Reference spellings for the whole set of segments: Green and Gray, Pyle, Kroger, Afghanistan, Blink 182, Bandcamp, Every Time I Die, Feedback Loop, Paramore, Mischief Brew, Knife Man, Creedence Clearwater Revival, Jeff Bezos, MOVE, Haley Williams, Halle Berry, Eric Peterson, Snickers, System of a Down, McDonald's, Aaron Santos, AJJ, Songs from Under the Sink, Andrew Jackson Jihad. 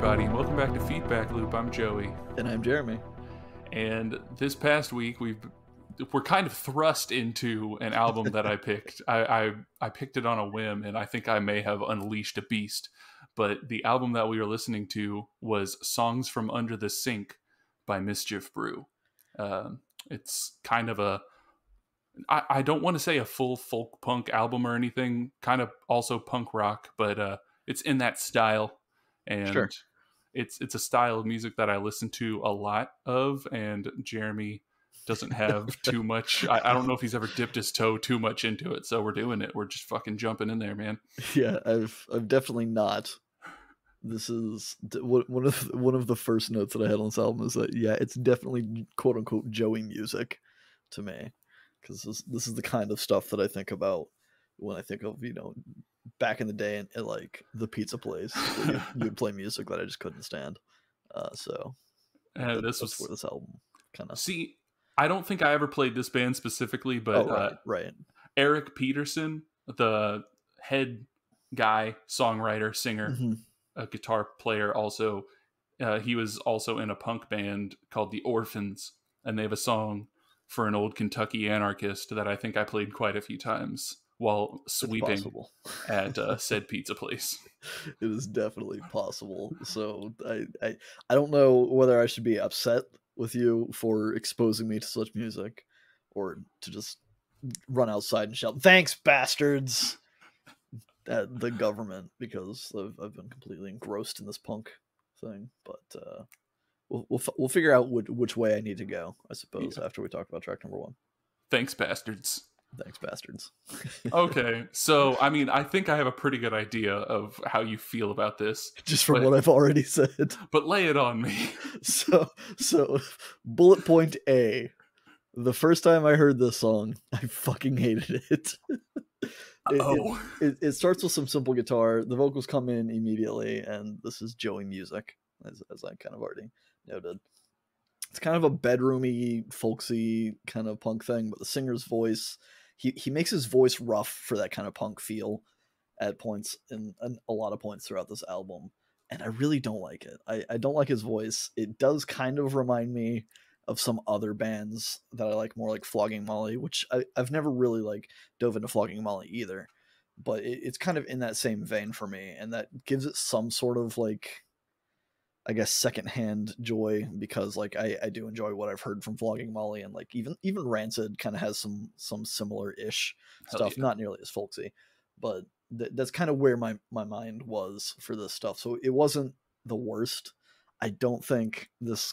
everybody. Welcome back to Feedback Loop. I'm Joey. And I'm Jeremy. And this past week, we're kind of thrust into an album that I picked. I picked it on a whim, and I think I may have unleashed a beast. But the album that we were listening to was Songs from Under the Sink by Mischief Brew. It's kind of a... I don't want to say a full folk punk album or anything, kind of also punk rock, but it's in that style. And sure, it's a style of music that I listen to a lot of, and Jeremy doesn't have too much. I don't know if he's ever dipped his toe too much into it. So we're doing it. We're just fucking jumping in there, man. Yeah, I've definitely not. This is one of the first notes that I had on this album is that, yeah, it's definitely quote unquote Joey music to me. Because this is the kind of stuff that I think about when I think of, you know, back in the day and like the pizza place, you'd play music that I just couldn't stand. That's where this album kind of... See, I don't think I ever played this band specifically, but right. Eric Peterson, the head guy, songwriter, singer, a guitar player also, he was also in a punk band called The Orphans, and they have a song for an old Kentucky anarchist that I think I played quite a few times while sweeping at said pizza place. It is definitely possible. So I don't know whether I should be upset with you for exposing me to such music or to just run outside and shout, "Thanks, bastards," at the government, because I've been completely engrossed in this punk thing. But, We'll figure out which way I need to go, I suppose, after we talk about track number one. Thanks, bastards. Thanks, bastards. Okay, so, I mean, I think I have a pretty good idea of how you feel about this. Just from what I've already said. But lay it on me. So, bullet point A. The first time I heard this song, I fucking hated it. It starts with some simple guitar. The vocals come in immediately, and this is Joey music, as I kind of already noted. It's kind of a bedroomy, folksy kind of punk thing, but the singer's voice, he makes his voice rough for that kind of punk feel at points, and a lot of points throughout this album, and I really don't like it. I don't like his voice. It does kind of remind me of some other bands that I like more, like Flogging Molly, which I've never really like dove into Flogging Molly either, but it's kind of in that same vein for me, and that gives it some sort of like, I guess, secondhand joy, because like I do enjoy what I've heard from Flogging Molly, and like even Rancid kind of has some similar-ish stuff, yeah. Not nearly as folksy, but that's kind of where my mind was for this stuff. So it wasn't the worst. I don't think this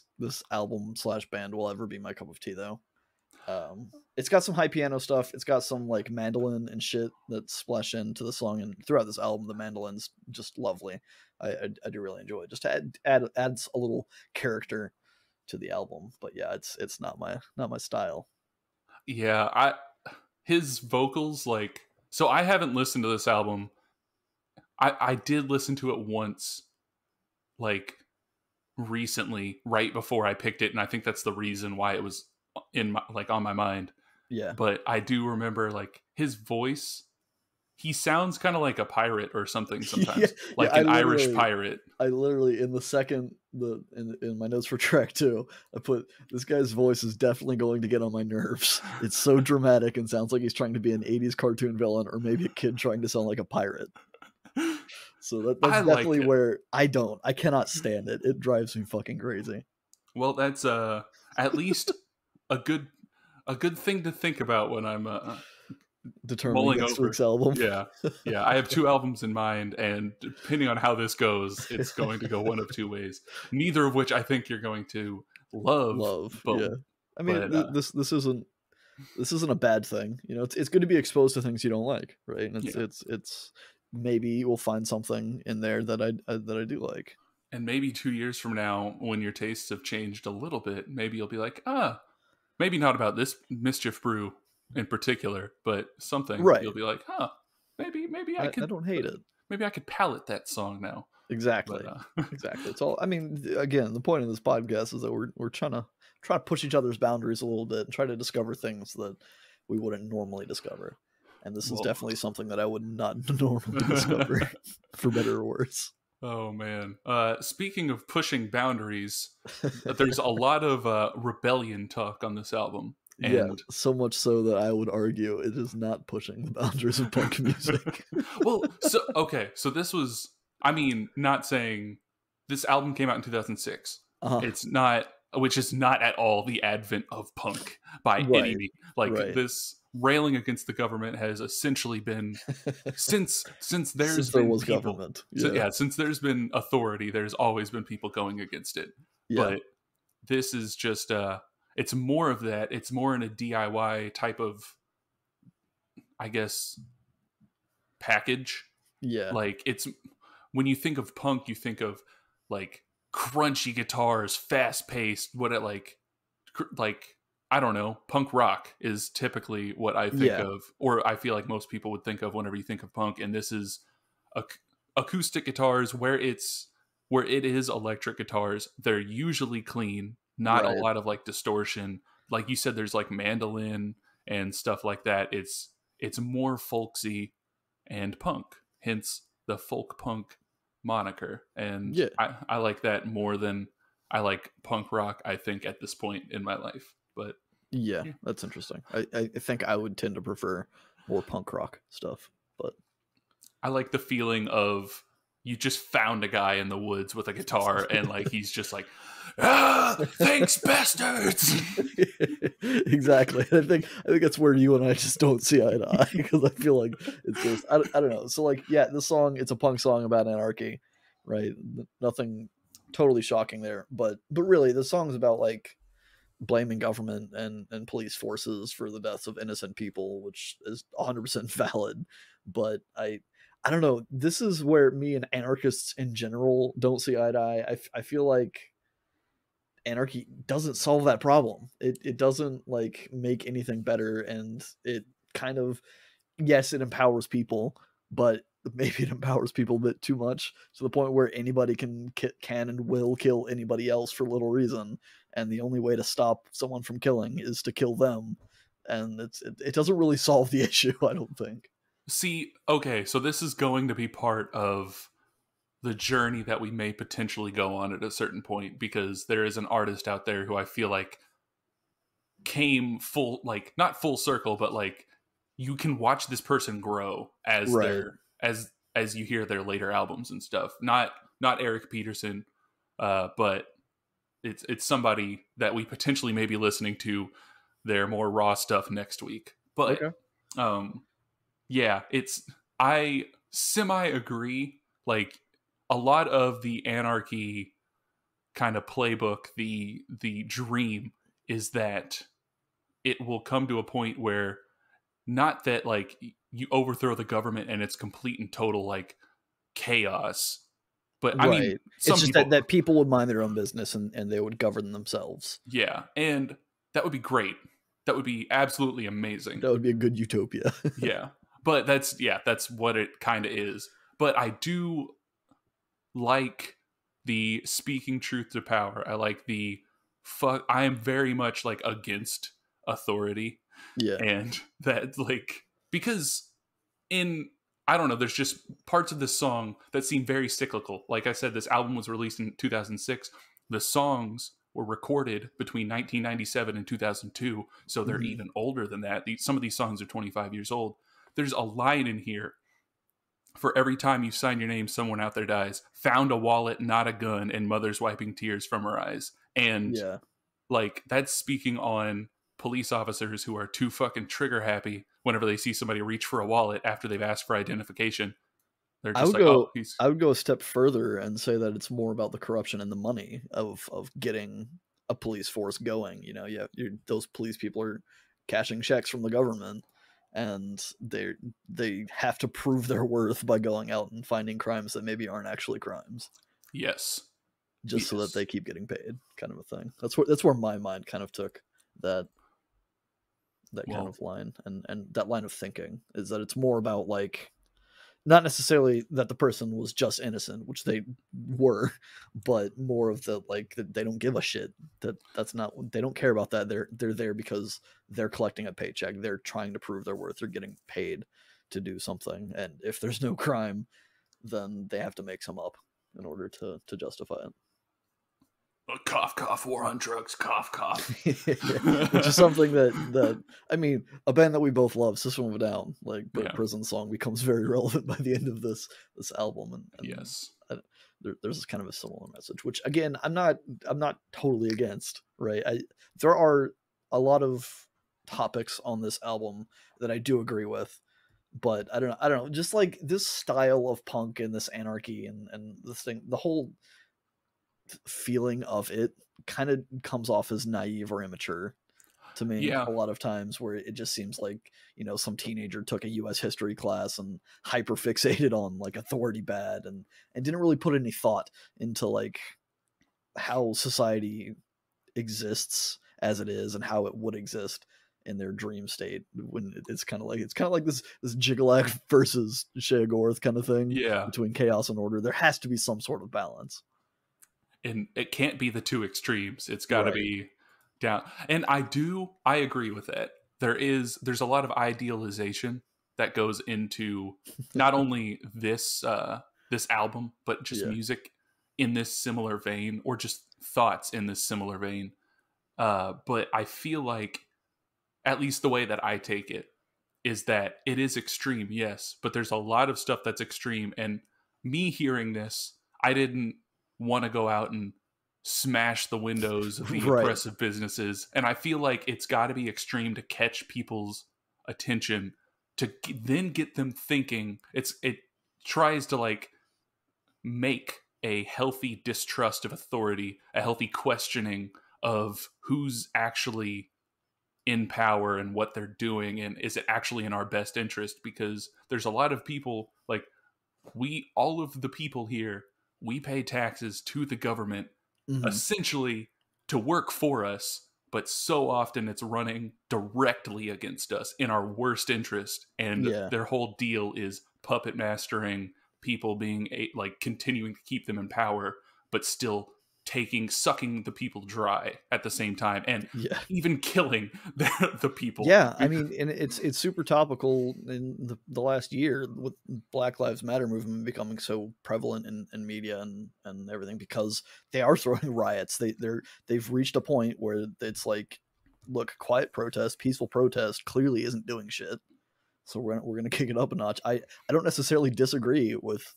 album/band will ever be my cup of tea though. It's got some high piano stuff. It's got some like mandolin and shit that splash into the song, and throughout this album, the mandolin's just lovely. I do really enjoy it. Just adds a little character to the album, but yeah, it's not my style. Yeah, his vocals, like, so I haven't listened to this album. I did listen to it once, like recently, right before I picked it, and I think that's the reason why it was on my mind. Yeah, but I do remember like his voice, he sounds kind of like a pirate or something sometimes. Yeah, like an Irish pirate. I literally in the second in my notes for track 2, I put, this guy's voice is definitely going to get on my nerves. It's so dramatic and sounds like he's trying to be an 80s cartoon villain or maybe a kid trying to sound like a pirate. So that's definitely where I cannot stand it. It drives me fucking crazy. Well, that's at least a good thing to think about when I'm determining next week's album. Yeah. I have 2 albums in mind, and depending on how this goes, it's going to go one of 2 ways. Neither of which I think you're going to love. But, yeah. I mean, this isn't a bad thing. You know, it's good to be exposed to things you don't like, right? And it's maybe we'll find something in there that I do like. And maybe 2 years from now, when your tastes have changed a little bit, maybe you'll be like, maybe not about this Mischief Brew in particular, but something. Right. You'll be like, maybe I could. I don't hate it. Maybe I could palate that song now. Exactly. But, exactly. It's all. I mean, again, the point of this podcast is that we're trying to push each other's boundaries a little bit and try to discover things that we wouldn't normally discover. And this is definitely something that I would not normally discover, for better or worse. Oh, man. Speaking of pushing boundaries, there's a lot of rebellion talk on this album. And yeah, so much so that I would argue it is not pushing the boundaries of punk music. Well, so, okay, so this was, I mean, not saying this album came out in 2006. It's not, which is not at all the advent of punk by any means. Like, this railing against the government has essentially been since there was people, government. Yeah. So, yeah, since there's been authority, there's always been people going against it. Yeah. But this is just it's more of that. It's more in a DIY type of, I guess, package. Yeah. Like, it's when you think of punk, you think of like crunchy guitars, fast paced, what it like I don't know, punk rock is typically what I think of, or I feel like most people would think of whenever you think of punk. And this is acoustic guitars where it is electric guitars. They're usually clean, not a lot of like distortion. Like you said, there's like mandolin and stuff like that. It's more folksy and punk, hence the folk punk moniker. And I like that more than I like punk rock, I think, at this point in my life. But yeah, that's interesting. I think I would tend to prefer more punk rock stuff, but I like the feeling of you just found a guy in the woods with a guitar and like he's just like, ah, thanks bastards. Exactly. I think that's where you and I just don't see eye to eye, because I feel like it's just I don't know. So like, yeah, this song, it's a punk song about anarchy, right? Nothing totally shocking there, but really the song's about like blaming government and police forces for the deaths of innocent people, which is 100% valid. But I don't know, this is where me and anarchists in general don't see eye to eye. I feel like anarchy doesn't solve that problem. It doesn't like make anything better, and it kind of, yes, it empowers people, but maybe it empowers people a bit too much, to the point where anybody can and will kill anybody else for little reason. And the only way to stop someone from killing is to kill them. And it doesn't really solve the issue, I don't think. See, okay, so this is going to be part of the journey that we may potentially go on at a certain point, because there is an artist out there who I feel like came full, like, not full circle, but like you can watch this person grow as as you hear their later albums and stuff. Not Eric Peterson, but it's somebody that we potentially may be listening to their more raw stuff next week. But yeah, I semi agree. Like, a lot of the anarchy kind of playbook, the dream is that it will come to a point where, not that like you overthrow the government and it's complete and total like chaos, but I mean, it's just that people would mind their own business and they would govern themselves. Yeah, and that would be great. That would be absolutely amazing. That would be a good utopia. Yeah, but that's what it kind of is. But I do like the speaking truth to power. I like the fuck. I am very much like against authority. Yeah, and that, like, because in, I don't know, there's just parts of this song that seem very cyclical. Like I said, this album was released in 2006. The songs were recorded between 1997 and 2002, so they're even older than that. Some of these songs are 25 years old. There's a line in here: for every time you sign your name, someone out there dies. Found a wallet, not a gun, and mother's wiping tears from her eyes. And like, that's speaking on police officers who are too fucking trigger happy whenever they see somebody reach for a wallet after they've asked for identification. They're just like, oh, he's... I would go a step further and say that it's more about the corruption and the money of getting a police force going. You know, yeah, those police people are cashing checks from the government, and they have to prove their worth by going out and finding crimes that maybe aren't actually crimes. Yes, just so that they keep getting paid, kind of a thing. That's where my mind kind of took that kind of line, and that line of thinking is that it's more about like, not necessarily that the person was just innocent, which they were, but more of the like, they don't give a shit. That's not, they don't care about that. They're there because they're collecting a paycheck. They're trying to prove their worth. They're getting paid to do something, and if there's no crime, then they have to make some up, in order to justify it. A cough, cough, war on drugs, cough, cough. Which is something that I mean, a band that we both love, System of a Down, like the Prison Song becomes very relevant by the end of this album. And yes, there's kind of a similar message, which again, I'm not totally against. Right, there are a lot of topics on this album that I do agree with, but I don't know. Just like this style of punk and this anarchy and this thing, the whole feeling of it kind of comes off as naive or immature to me a lot of times, where it just seems like, you know, some teenager took a US history class and hyper fixated on like authority bad and didn't really put any thought into like how society exists as it is and how it would exist in their dream state, when it's kind of like this Gigalac versus Shea Gorth kind of thing between chaos and order. There has to be some sort of balance. And it can't be the two extremes. It's got to be down. And I agree with that. There's a lot of idealization that goes into not only this album, but just music in this similar vein, or just thoughts in this similar vein. But I feel like, at least the way that I take it, is that it is extreme, yes, but there's a lot of stuff that's extreme. And me hearing this, I didn't want to go out and smash the windows of the oppressive businesses. And I feel like it's got to be extreme to catch people's attention, to then get them thinking. It tries to like make a healthy distrust of authority, a healthy questioning of who's actually in power and what they're doing, and is it actually in our best interest? Because there's a lot of people, like all of the people here, we pay taxes to the government essentially to work for us, but so often it's running directly against us in our worst interest. And their whole deal is puppet mastering people, being continuing to keep them in power, but still sucking the people dry at the same time, and even killing the people. Yeah, I mean, and it's super topical in the last year with Black Lives Matter movement becoming so prevalent in media and everything, because they are throwing riots. They've reached a point where it's like, look, quiet protest, peaceful protest clearly isn't doing shit, so we're gonna kick it up a notch. I don't necessarily disagree with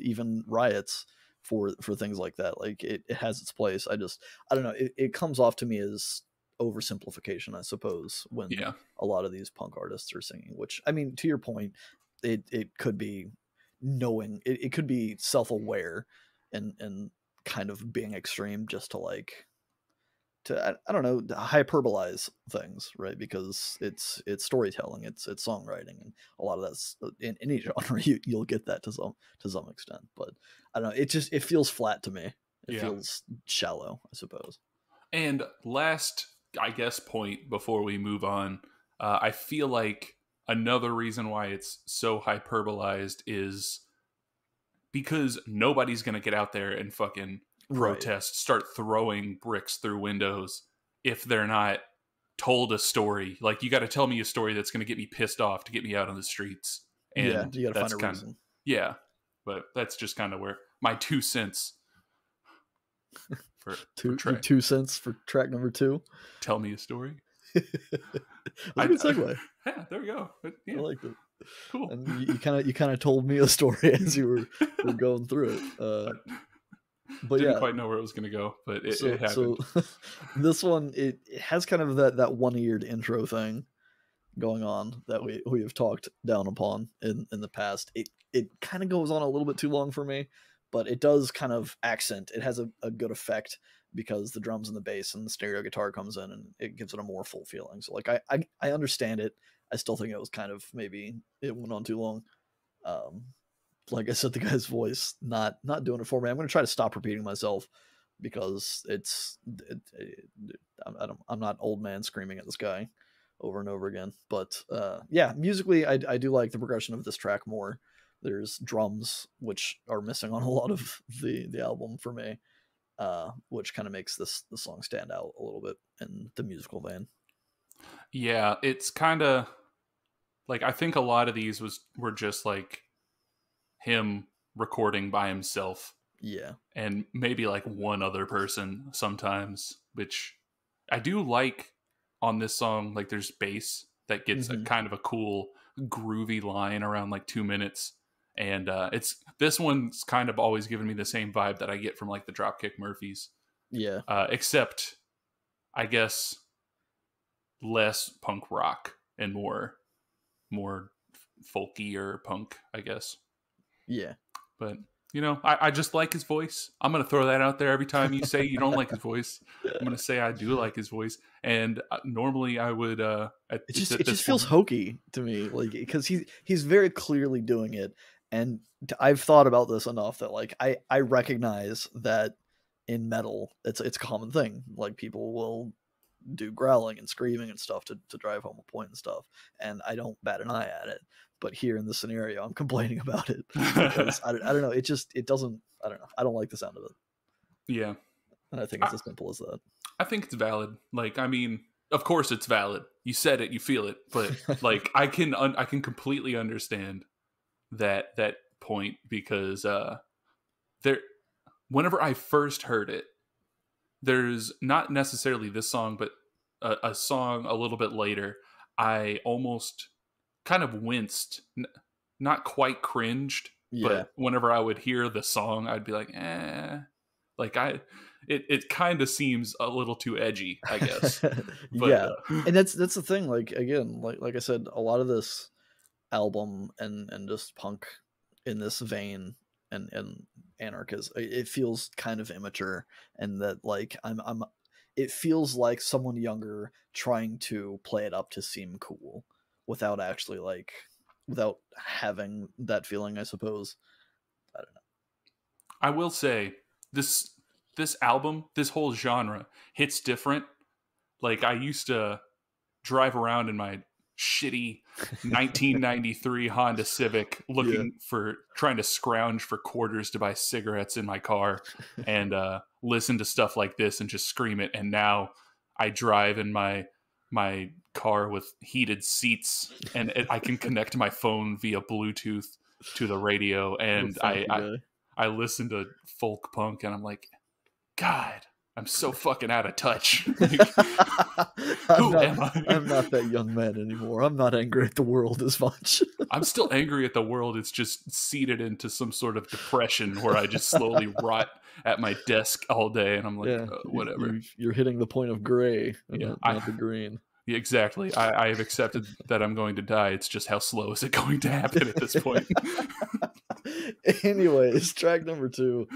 even riots for things like that. Like it has its place. I don't know, it comes off to me as oversimplification, I suppose, when a lot of these punk artists are singing, which, I mean, to your point, it could be knowing, it could be self-aware and kind of being extreme just to I don't know, hyperbolize things, right? Because it's storytelling, it's songwriting, and a lot of that's in any genre. You'll get that to some extent, but I don't know. It feels flat to me. It feels shallow, I suppose. And last, I guess, point before we move on, I feel like another reason why it's so hyperbolized is because nobody's gonna get out there and fucking protest, start throwing bricks through windows if they're not told a story. Like, you got to tell me a story that's going to get me pissed off to get me out on the streets. And you got to find a reason. But that's just kind of where my 2 cents for two cents for track number 2. Tell me a story. That's a good segue. Yeah, there we go. I like that. Cool. And you kind of told me a story as you were going through it. But didn't quite know where it was going to go, but it happened. So this one, it has kind of that one-eared intro thing going on that we have talked down upon in the past. It kind of goes on a little bit too long for me, but it does kind of accent. It has a good effect because the drums and the bass and the stereo guitar comes in, and it gives it a more full feeling. So like I understand it. I still think it was kind of, maybe it went on too long. Like I said, the guy's voice not doing it for me. I'm going to try to stop repeating myself, because I'm not old man screaming at this guy over and over again. But musically, I do like the progression of this track more. There's drums, which are missing on a lot of the album for me, which kind of makes the song stand out a little bit in the musical vein. Yeah, it's kind of like, I think a lot of these were just like him recording by himself Yeah. And maybe like one other person sometimes, which I do like on this song. Like there's bass that gets a kind of a cool groovy line around like 2 minutes. And this one's kind of always given me the same vibe that I get from like the Dropkick Murphys. Yeah. Except I guess less punk rock and more folky or punk, I guess. Yeah. But you know, I just like his voice. I'm going to throw that out there. Every time you say you don't like his voice, I'm going to say I do like his voice. And normally I would... It just feels hokey to me, like, because he's very clearly doing it. And I've thought about this enough that like I recognize that in metal, it's a common thing. Like people will do growling and screaming and stuff to drive home a point and stuff. And I don't bat an eye at it. But here in this scenario, I'm complaining about it. I don't know. It just, it doesn't, I don't know. I don't like the sound of it. Yeah. And I think it's as simple as that. I think it's valid. Like, I mean, of course it's valid. You said it, you feel it. But like, I can completely understand that point because whenever I first heard it, there's not necessarily this song, but a song a little bit later, I almost kind of winced, not quite cringed, yeah. But whenever I would hear the song, I'd be like, eh, like it kind of seems a little too edgy, I guess. But, yeah. And that's the thing. Like, again, like I said, a lot of this album and just punk in this vein and anarchist, it feels kind of immature, and that like I'm it feels like someone younger trying to play it up to seem cool without actually like, without having that feeling, I suppose. I don't know. I will say this album, this whole genre hits different. Like I used to drive around in my shitty 1993 Honda Civic looking trying to scrounge for quarters to buy cigarettes in my car and listen to stuff like this and just scream it. And now I drive in my car with heated seats and I can connect my phone via Bluetooth to the radio, and I listen to folk punk and I'm like, God, I'm so fucking out of touch. Who am I? I'm not that young man anymore. I'm not angry at the world as much. I'm still angry at the world. It's just seeded into some sort of depression where I just slowly rot at my desk all day, and I'm like, whatever. You're hitting the point of gray, not the green. Yeah, exactly. I have accepted that I'm going to die. It's just how slow is it going to happen at this point? Anyways, track number 2.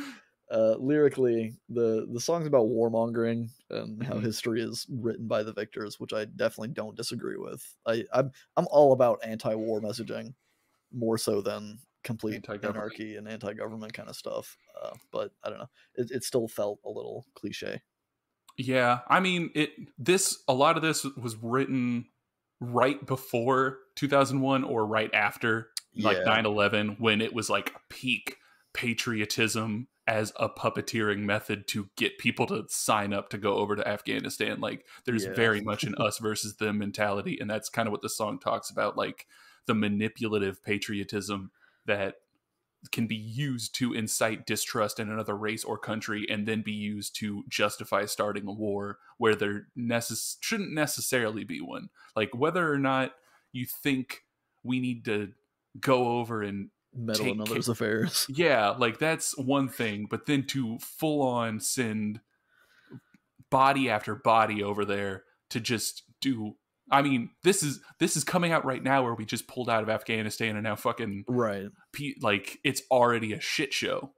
Lyrically, the song's about warmongering and how history is written by the victors, which I definitely don't disagree with. I'm all about anti-war messaging, more so than complete anarchy and anti-government kind of stuff. But I don't know, it still felt a little cliche. Yeah, I mean, a lot of this was written right before 2001 or right after, like 9/11, when it was like peak patriotism as a puppeteering method to get people to sign up to go over to Afghanistan. Like there's very much an us versus them mentality. And that's kind of what the song talks about, like the manipulative patriotism that can be used to incite distrust in another race or country, and then be used to justify starting a war where there shouldn't necessarily be one. Like whether or not you think we need to go over and meddle in others' affairs. Yeah, like that's one thing, but then to full on send body after body over there to just do. I mean, this is coming out right now where we just pulled out of Afghanistan and now fucking like it's already a shit show.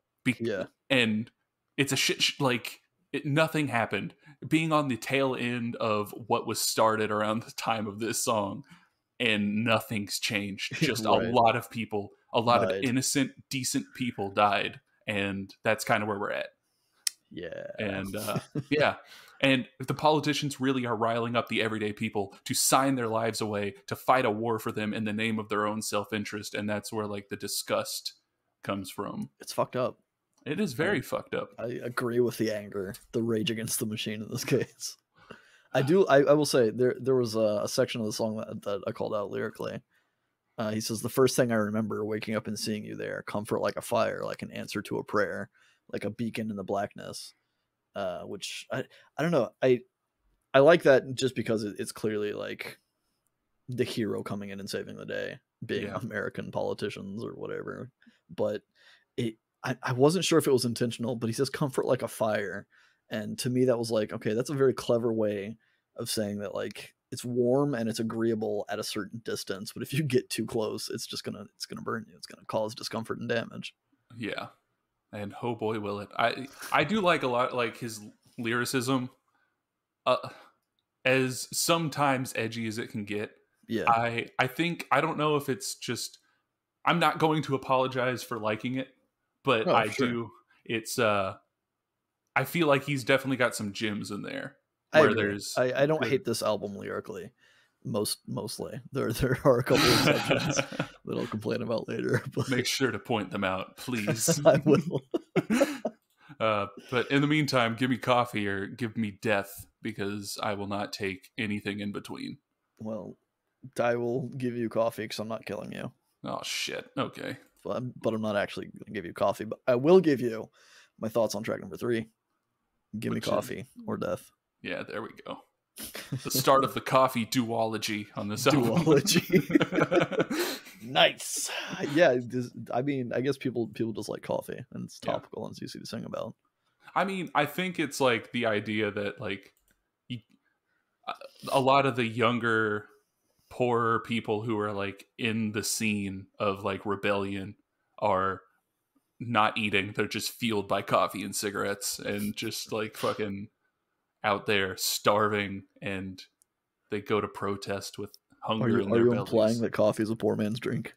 And it's a shit like nothing happened. Being on the tail end of what was started around the time of this song, and nothing's changed. Just a lot of people. A lot died. Of innocent, decent people died, and that's kind of where we're at. Yeah. And and the politicians really are riling up the everyday people to sign their lives away to fight a war for them in the name of their own self-interest, and that's where like the disgust comes from. It's fucked up. It is very fucked up. I agree with the anger, the rage against the machine in this case. I will say there was a section of the song that I called out lyrically. He says, the first thing I remember waking up and seeing you there, comfort like a fire, like an answer to a prayer, like a beacon in the blackness, which I don't know. I like that just because it's clearly like the hero coming in and saving the day, being American politicians or whatever. But I wasn't sure if it was intentional, but he says comfort like a fire. And to me, that was like, okay, that's a very clever way of saying that, like, it's warm and it's agreeable at a certain distance, but if you get too close, it's just gonna burn you. It's gonna cause discomfort and damage. Yeah. And oh boy, will it. I do like a lot, like, his lyricism, as sometimes edgy as it can get. Yeah. I think, I don't know if it's just, I'm not going to apologize for liking it, but do. It's, I feel like he's definitely got some gems in there. I don't hate this album lyrically. Mostly there are a couple of sections that I'll complain about later. But make sure to point them out, please. I will. But in the meantime, give me coffee or give me death, because I will not take anything in between. Well, I will give you coffee because I'm not killing you. Oh shit. Okay. But I'm not actually going to give you coffee, but I will give you my thoughts on track number 3. Give me coffee or death. Yeah, there we go. The start of the coffee duology on this album. Duology. Nice. Yeah, I mean, I guess people just like coffee, and it's topical and it's easy to sing about. I mean, I think it's like the idea that, like, a lot of the younger, poorer people who are, like, in the scene of, like, rebellion are not eating. They're just fueled by coffee and cigarettes and just, like, fucking out there starving, and they go to protest with hunger in their bellies. Are you implying that coffee is a poor man's drink?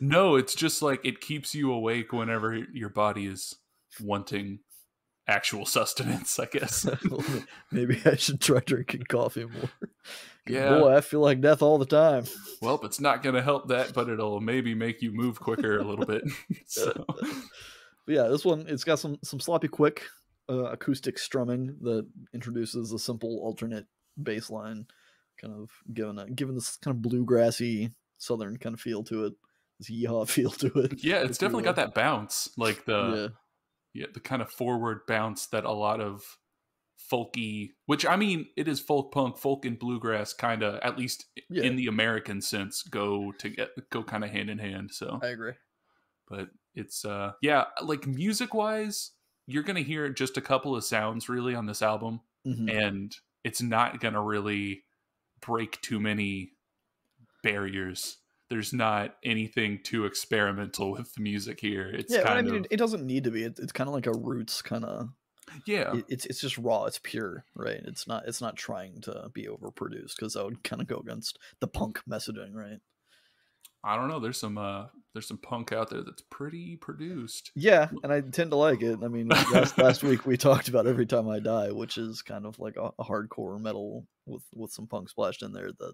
No, it's just like it keeps you awake whenever your body is wanting actual sustenance, I guess. Maybe I should try drinking coffee more. Yeah. Boy, I feel like death all the time. Well, it's not going to help that, but it'll maybe make you move quicker a little bit. So. Yeah, this one, it's got some sloppy quick acoustic strumming that introduces a simple alternate bass line, kind of giving this kind of bluegrassy southern kind of feel to it, this yeehaw feel to it. Yeah, it's definitely got that bounce, like the the kind of forward bounce that a lot of folky, which I mean it is folk punk, folk and bluegrass kind of, at least in the American sense, go kind of hand in hand. So I agree, but it's like music wise. You're going to hear just a couple of sounds really on this album, and it's not going to really break too many barriers. There's not anything too experimental with the music here. It's it doesn't need to be. It's kind of like a roots kind of. Yeah. It's just raw. It's pure, right? It's not trying to be overproduced, because that would kind of go against the punk messaging, right? I don't know. There's some punk out there that's pretty produced. Yeah, and I tend to like it. I mean, last week we talked about Every Time I Die, which is kind of like a hardcore metal with some punk splashed in there, that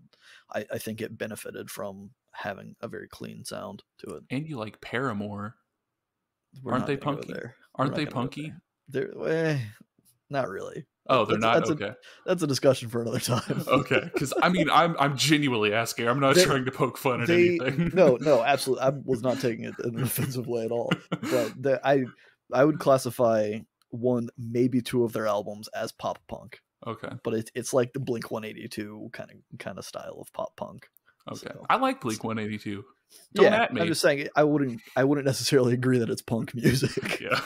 I think it benefited from having a very clean sound to it. And you like Paramore? Aren't they punky? Aren't they punky? They're not really. Oh, they're not? Okay. That's a discussion for another time. Okay, because I mean, I'm genuinely asking. I'm not trying to poke fun at anything. No, absolutely. I was not taking it in an offensive way at all. But I would classify one, maybe two of their albums as pop punk. Okay. But it's like the Blink 182 kind of style of pop punk. Okay. So, I like Blink 182. Don't at me. I'm just saying, I wouldn't necessarily agree that it's punk music. Yeah.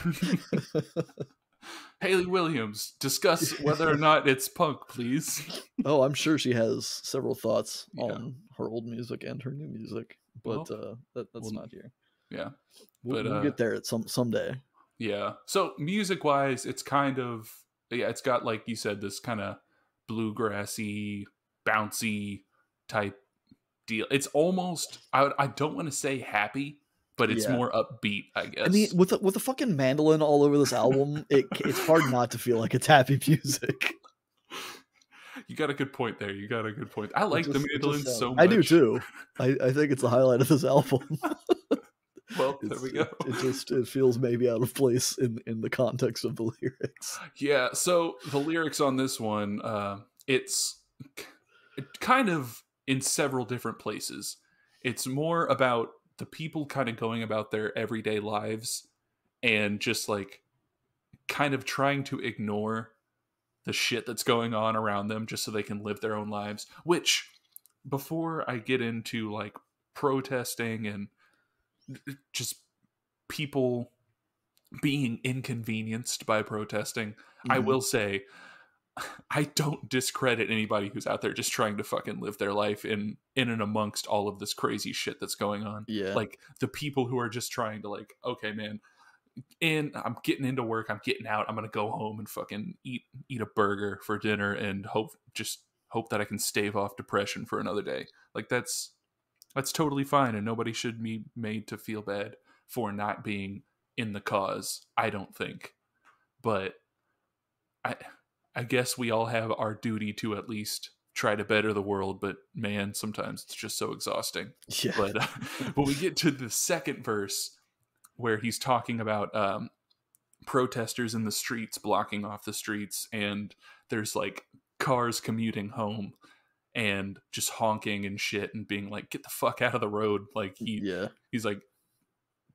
Haley Williams, discuss whether or not it's punk, please. Oh, I'm sure she has several thoughts on her old music and her new music, but that's not here. Yeah, we'll get there at someday. Yeah. So music-wise, it's kind of it's got, like you said, this kind of bluegrassy, bouncy type deal. It's almost I don't want to say happy, but it's more upbeat, I guess. I mean, with a fucking mandolin all over this album, it's hard not to feel like it's happy music. You got a good point there. You got a good point. I like the mandolin so much. I do too. I think it's the highlight of this album. Well, there we go. It feels maybe out of place in the context of the lyrics. Yeah. So the lyrics on this one, it's kind of in several different places. It's more about the people kind of going about their everyday lives and just like kind of trying to ignore the shit that's going on around them just so they can live their own lives. Which, before I get into like protesting and just people being inconvenienced by protesting, I will say I don't discredit anybody who's out there just trying to fucking live their life in and amongst all of this crazy shit that's going on. Yeah. Like the people who are just trying to like, okay, man, I'm getting into work, I'm getting out, I'm going to go home and fucking eat a burger for dinner and hope that I can stave off depression for another day. Like that's totally fine. And nobody should be made to feel bad for not being in the cause, I don't think. But I guess we all have our duty to at least try to better the world, but man, sometimes it's just so exhausting. Yeah. But we get to the second verse where he's talking about protesters in the streets, blocking off the streets, and there's like cars commuting home and just honking and shit and being like, get the fuck out of the road. Like he's like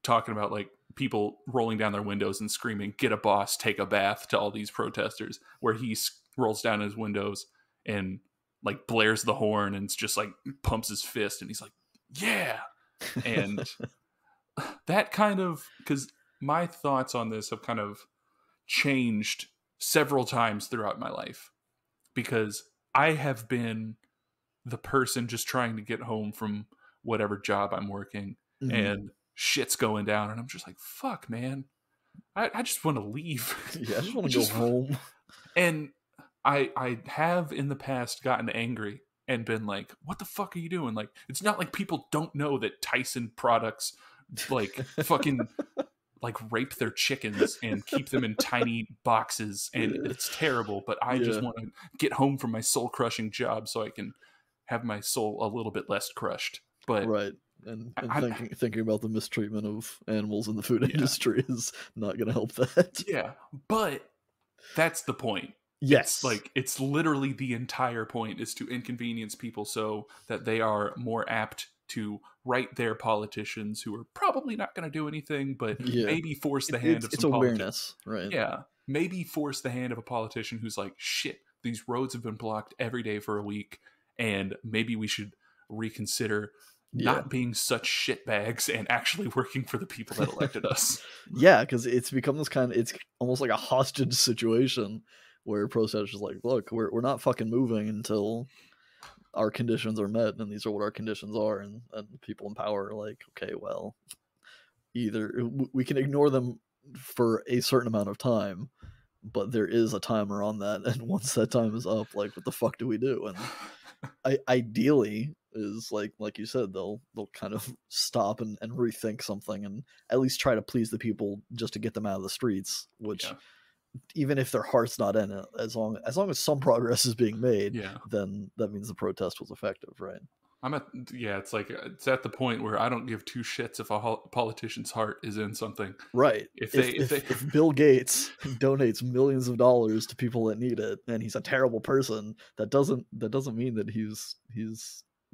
talking about like people rolling down their windows and screaming, get a boss, take a bath, to all these protesters, where he rolls down his windows and like blares the horn and just like pumps his fist and he's like, yeah. And that kind of, because my thoughts on this have kind of changed several times throughout my life, because I have been the person just trying to get home from whatever job I'm working and shit's going down and I'm just like, fuck man, I just want to leave. Yeah, I just want to go home. And I have in the past gotten angry and been like, what the fuck are you doing? Like, it's not like people don't know that Tyson products like fucking like rape their chickens and keep them in tiny boxes and it's terrible, but I just want to get home from my soul crushing job so I can have my soul a little bit less crushed. But right. And thinking about the mistreatment of animals in the food industry is not going to help that. Yeah, but that's the point. Yes. It's like, it's literally the entire point is to inconvenience people so that they are more apt to write their politicians who are probably not going to do anything, but maybe force the hand of some politicians. It's awareness, right? Yeah. Maybe force the hand of a politician who's like, shit, these roads have been blocked every day for a week, and maybe we should reconsider not being such shitbags and actually working for the people that elected us. Yeah, because it's become this kind of, it's almost like a hostage situation where protesters are like, look, we're not fucking moving until our conditions are met, and these are what our conditions are, and people in power are like, okay, well, either we can ignore them for a certain amount of time, but there is a timer on that, and once that time is up, like, what the fuck do we do? And ideally is like you said, they'll kind of stop and rethink something and at least try to please the people just to get them out of the streets, which even if their heart's not in it, as long as some progress is being made, then that means the protest was effective, right? It's like, it's at the point where I don't give two shits if a politician's heart is in something, right? If Bill Gates donates millions of dollars to people that need it and he's a terrible person, that doesn't mean that he's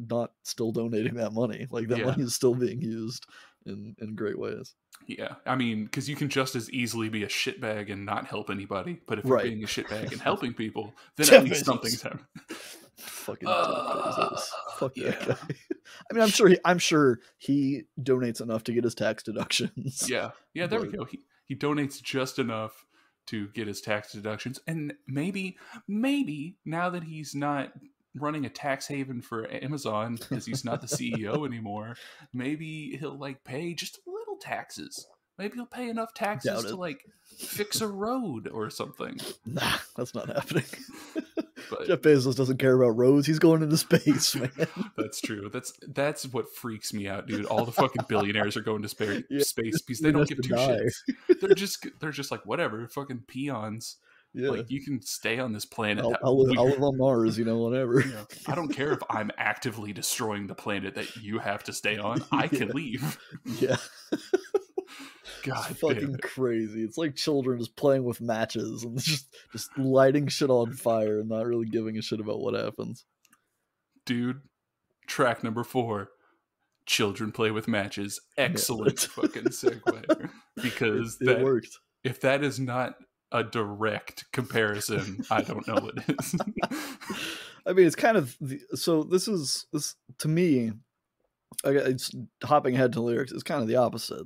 not still donating that money. Like, that money is still being used in great ways. Yeah, I mean, because you can just as easily be a shitbag and not help anybody, but if you're being a shitbag and helping people, then at least something's happening. Fucking fuck that guy. I mean, I'm sure he donates enough to get his tax deductions. Yeah, there we go. He donates just enough to get his tax deductions, and maybe now that he's not running a tax haven for Amazon because he's not the CEO anymore, maybe he'll like pay just a little taxes. Maybe he'll pay enough taxes to like fix a road or something. Nah, that's not happening. But Jeff Bezos doesn't care about roads. He's going into space, man. That's true. That's what freaks me out, dude. All the fucking billionaires are going to space because they don't give two shits. They're just like, whatever, fucking peons. Yeah. Like, you can stay on this planet. I'll live on Mars, you know, whatever. Yeah. I don't care if I'm actively destroying the planet that you have to stay on. I can leave. Yeah. God, it's fucking crazy. It's like children just playing with matches and just lighting shit on fire and not really giving a shit about what happens. Dude, track number 4. children play with matches. Excellent fucking segue. Because it worked. If that is not a direct comparison, I don't know what it is. I mean, it's kind of so. This to me. It's hopping ahead to lyrics. It's kind of the opposite,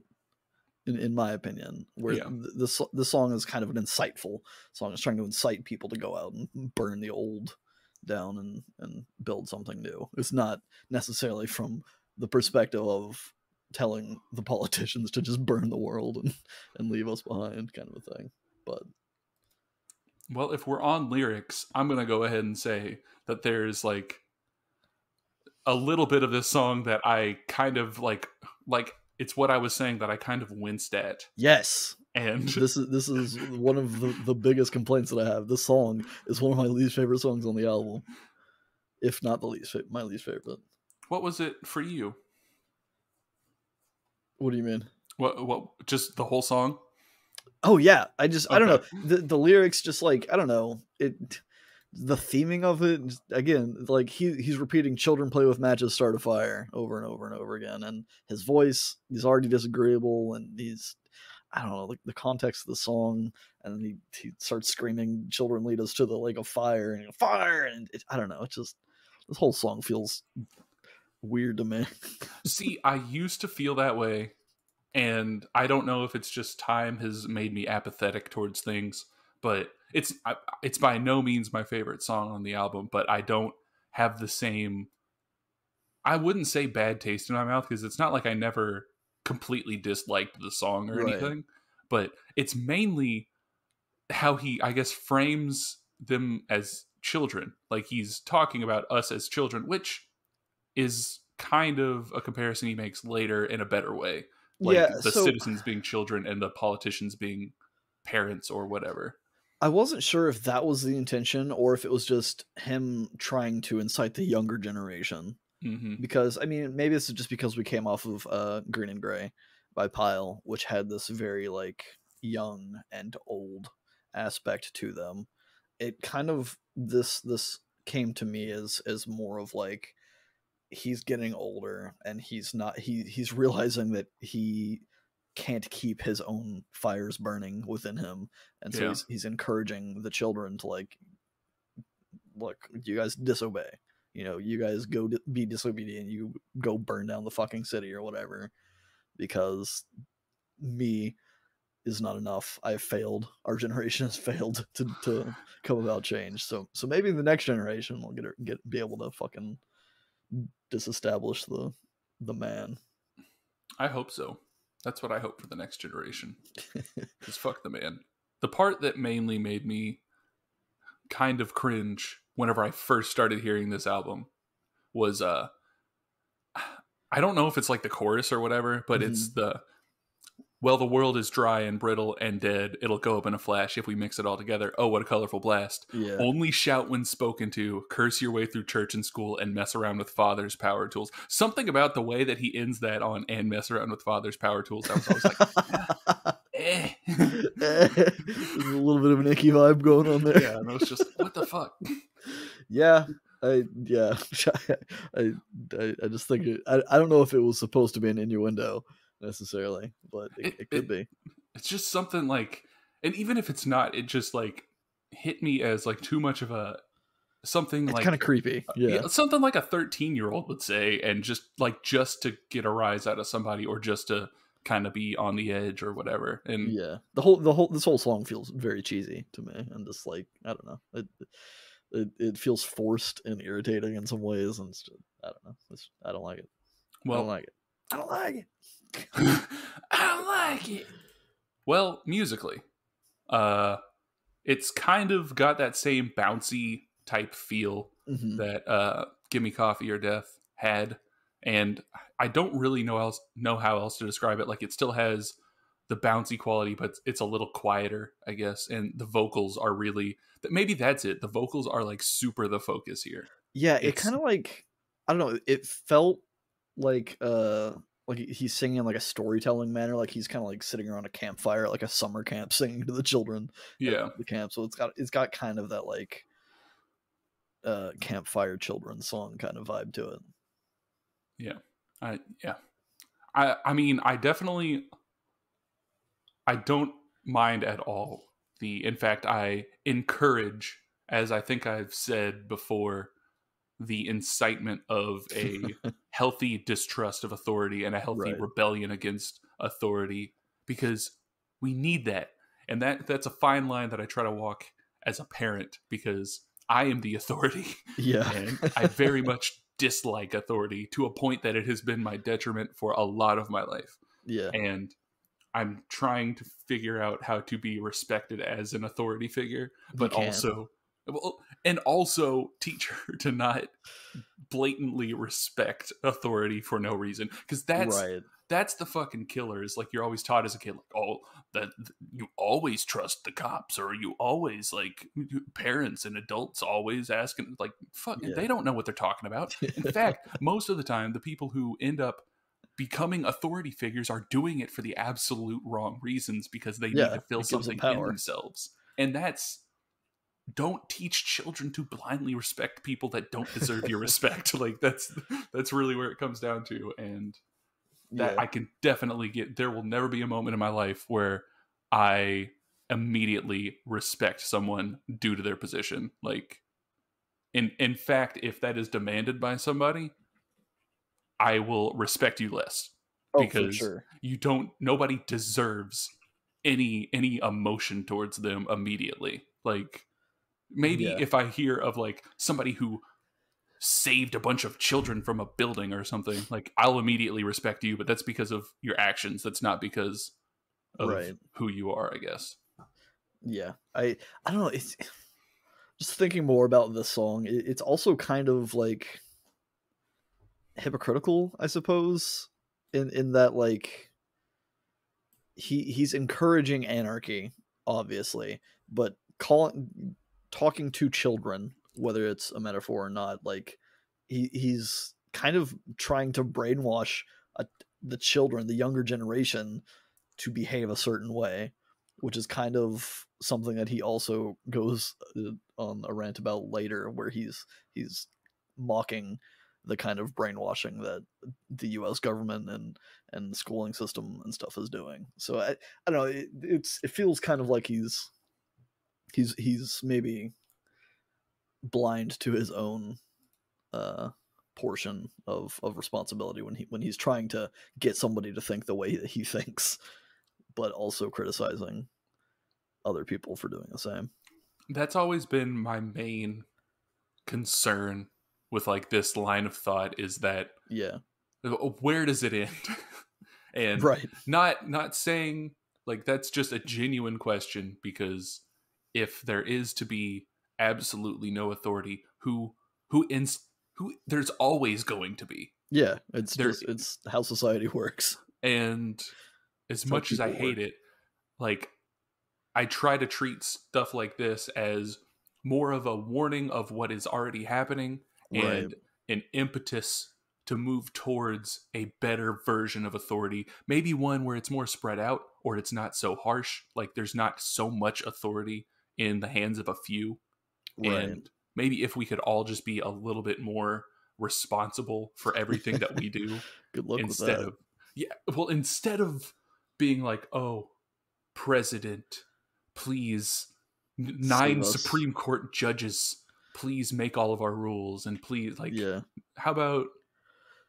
in my opinion. Where this song is kind of an insightful song. It's trying to incite people to go out and burn the old down and build something new. It's not necessarily from the perspective of telling the politicians to just burn the world and leave us behind, kind of a thing. But well, if we're on lyrics, I'm gonna go ahead and say that there's like a little bit of this song that I kind of like it's what I was saying that I kind of winced at. Yes. And this is one of the biggest complaints that I have. This song is one of my least favorite songs on the album. If not the least, my least favorite. What was it for you? What do you mean? What just the whole song? Oh yeah. I don't know. The lyrics just like, I don't know. The theming of it again, like he's repeating "children play with matches, start a fire" over and over and over again, and his voice is already disagreeable, and he's, I don't know, like the context of the song, and he starts screaming "children lead us to the lake of fire" and fire, and I don't know, it's just this whole song feels weird to me. See, I used to feel that way, and I don't know if it's just time has made me apathetic towards things, but it's by no means my favorite song on the album, but I don't have the same, I wouldn't say bad taste in my mouth, because it's not like I never completely disliked the song or anything, but it's mainly how he, I guess, frames them as children. Like he's talking about us as children, which is kind of a comparison he makes later in a better way. Like the citizens being children and the politicians being parents or whatever. I wasn't sure if that was the intention or if it was just him trying to incite the younger generation. Mm-hmm. Because, I mean, maybe this is just because we came off of Green and Gray by Pyle, which had this very, like, young and old aspect to them. It kind of, this came to me as more of, like, he's getting older and he's realizing that he can't keep his own fires burning within him, and so he's encouraging the children to, like, look, you guys disobey, you know, you guys go be disobedient, you go burn down the fucking city or whatever, because me is not enough. I failed, our generation has failed to come about change, so maybe the next generation will be able to fucking disestablish the man. I hope so. That's what I hope for the next generation. Because fuck the man. The part that mainly made me kind of cringe whenever I first started hearing this album was, I don't know if it's like the chorus or whatever, but it's the, well, the world is dry and brittle and dead. It'll go up in a flash if we mix it all together. Oh, what a colorful blast. Yeah. Only shout when spoken to, curse your way through church and school, and mess around with father's power tools. Something about the way that he ends that on, and mess around with father's power tools. I was always like, eh. There's a little bit of an icky vibe going on there. Yeah, and I was just, what the fuck? I just think, I don't know if it was supposed to be an innuendo, necessarily, but it could be. It's just something like, and even if it's not, it just like hit me as like too much of a something. It's like kind of creepy, something like a 13-year-old would say, and just like just to get a rise out of somebody, or just to kind of be on the edge or whatever. And this whole song feels very cheesy to me, and just like, I don't know, it feels forced and irritating in some ways, and it's just, I don't know, I don't like it. Well, I don't like it. I don't like it. Well, musically, it's kind of got that same bouncy type feel that Gimme Coffee or Death had, and I don't really know how else to describe it. Like, it still has the bouncy quality, but it's a little quieter, I guess, and the vocals are really, maybe that's it, the vocals are like super the focus here. Yeah, it kind of like, I don't know, it felt like he's singing in like a storytelling manner, like he's kind of like sitting around a campfire, like a summer camp, singing to the children. Yeah, the camp. So it's got kind of that like campfire children's song kind of vibe to it. Yeah, I don't mind at all. In fact, I encourage, as I think I've said before, the incitement of a healthy distrust of authority and a healthy rebellion against authority, because we need that. And that's a fine line that I try to walk as a parent, because I am the authority. Yeah. And I very much dislike authority to a point that it has been my detriment for a lot of my life. Yeah. And I'm trying to figure out how to be respected as an authority figure, but also teach her to not blatantly respect authority for no reason. Because that's the fucking killer. Is like, you're always taught as a kid, like, oh, that you always trust the cops, or you always, like, parents and adults always asking, like, fuck, they don't know what they're talking about. In fact, most of the time, the people who end up becoming authority figures are doing it for the absolute wrong reasons, because they need to feel something in themselves. And that's, don't teach children to blindly respect people that don't deserve your respect. Like, that's really where it comes down to. And that I can definitely get, there will never be a moment in my life where I immediately respect someone due to their position. Like, in fact, if that is demanded by somebody, I will respect you less, because you don't, nobody deserves any emotion towards them immediately. Like, maybe if I hear of, like, somebody who saved a bunch of children from a building or something, like, I'll immediately respect you, but that's because of your actions. That's not because of who you are, I guess. Yeah. I don't know. It's just thinking more about this song. It's also kind of, like, hypocritical, I suppose, in that, like, he's encouraging anarchy, obviously, but talking to children, whether it's a metaphor or not, like, he's kind of trying to brainwash the children, the younger generation, to behave a certain way, which is kind of something that he also goes on a rant about later, where he's mocking the kind of brainwashing that the U.S. government and the schooling system and stuff is doing. So I don't know. It feels kind of like he's maybe blind to his own portion of responsibility when he's trying to get somebody to think the way that he thinks, but also criticizing other people for doing the same. That's always been my main concern with, like, this line of thought, is that where does it end? And not saying, like, that's just a genuine question, because if there is to be absolutely no authority, who there's always going to be. Yeah, it's how society works. And as much as I hate it, like, I try to treat stuff like this as more of a warning of what is already happening, and an impetus to move towards a better version of authority. Maybe one where it's more spread out, or it's not so harsh. Like, there's not so much authority in the hands of a few. Right. And maybe if we could all just be a little bit more responsible for everything that we do. Good luck with that. Instead of being like, oh, president, please, 9 Supreme Court judges, please make all of our rules, and please, like, how about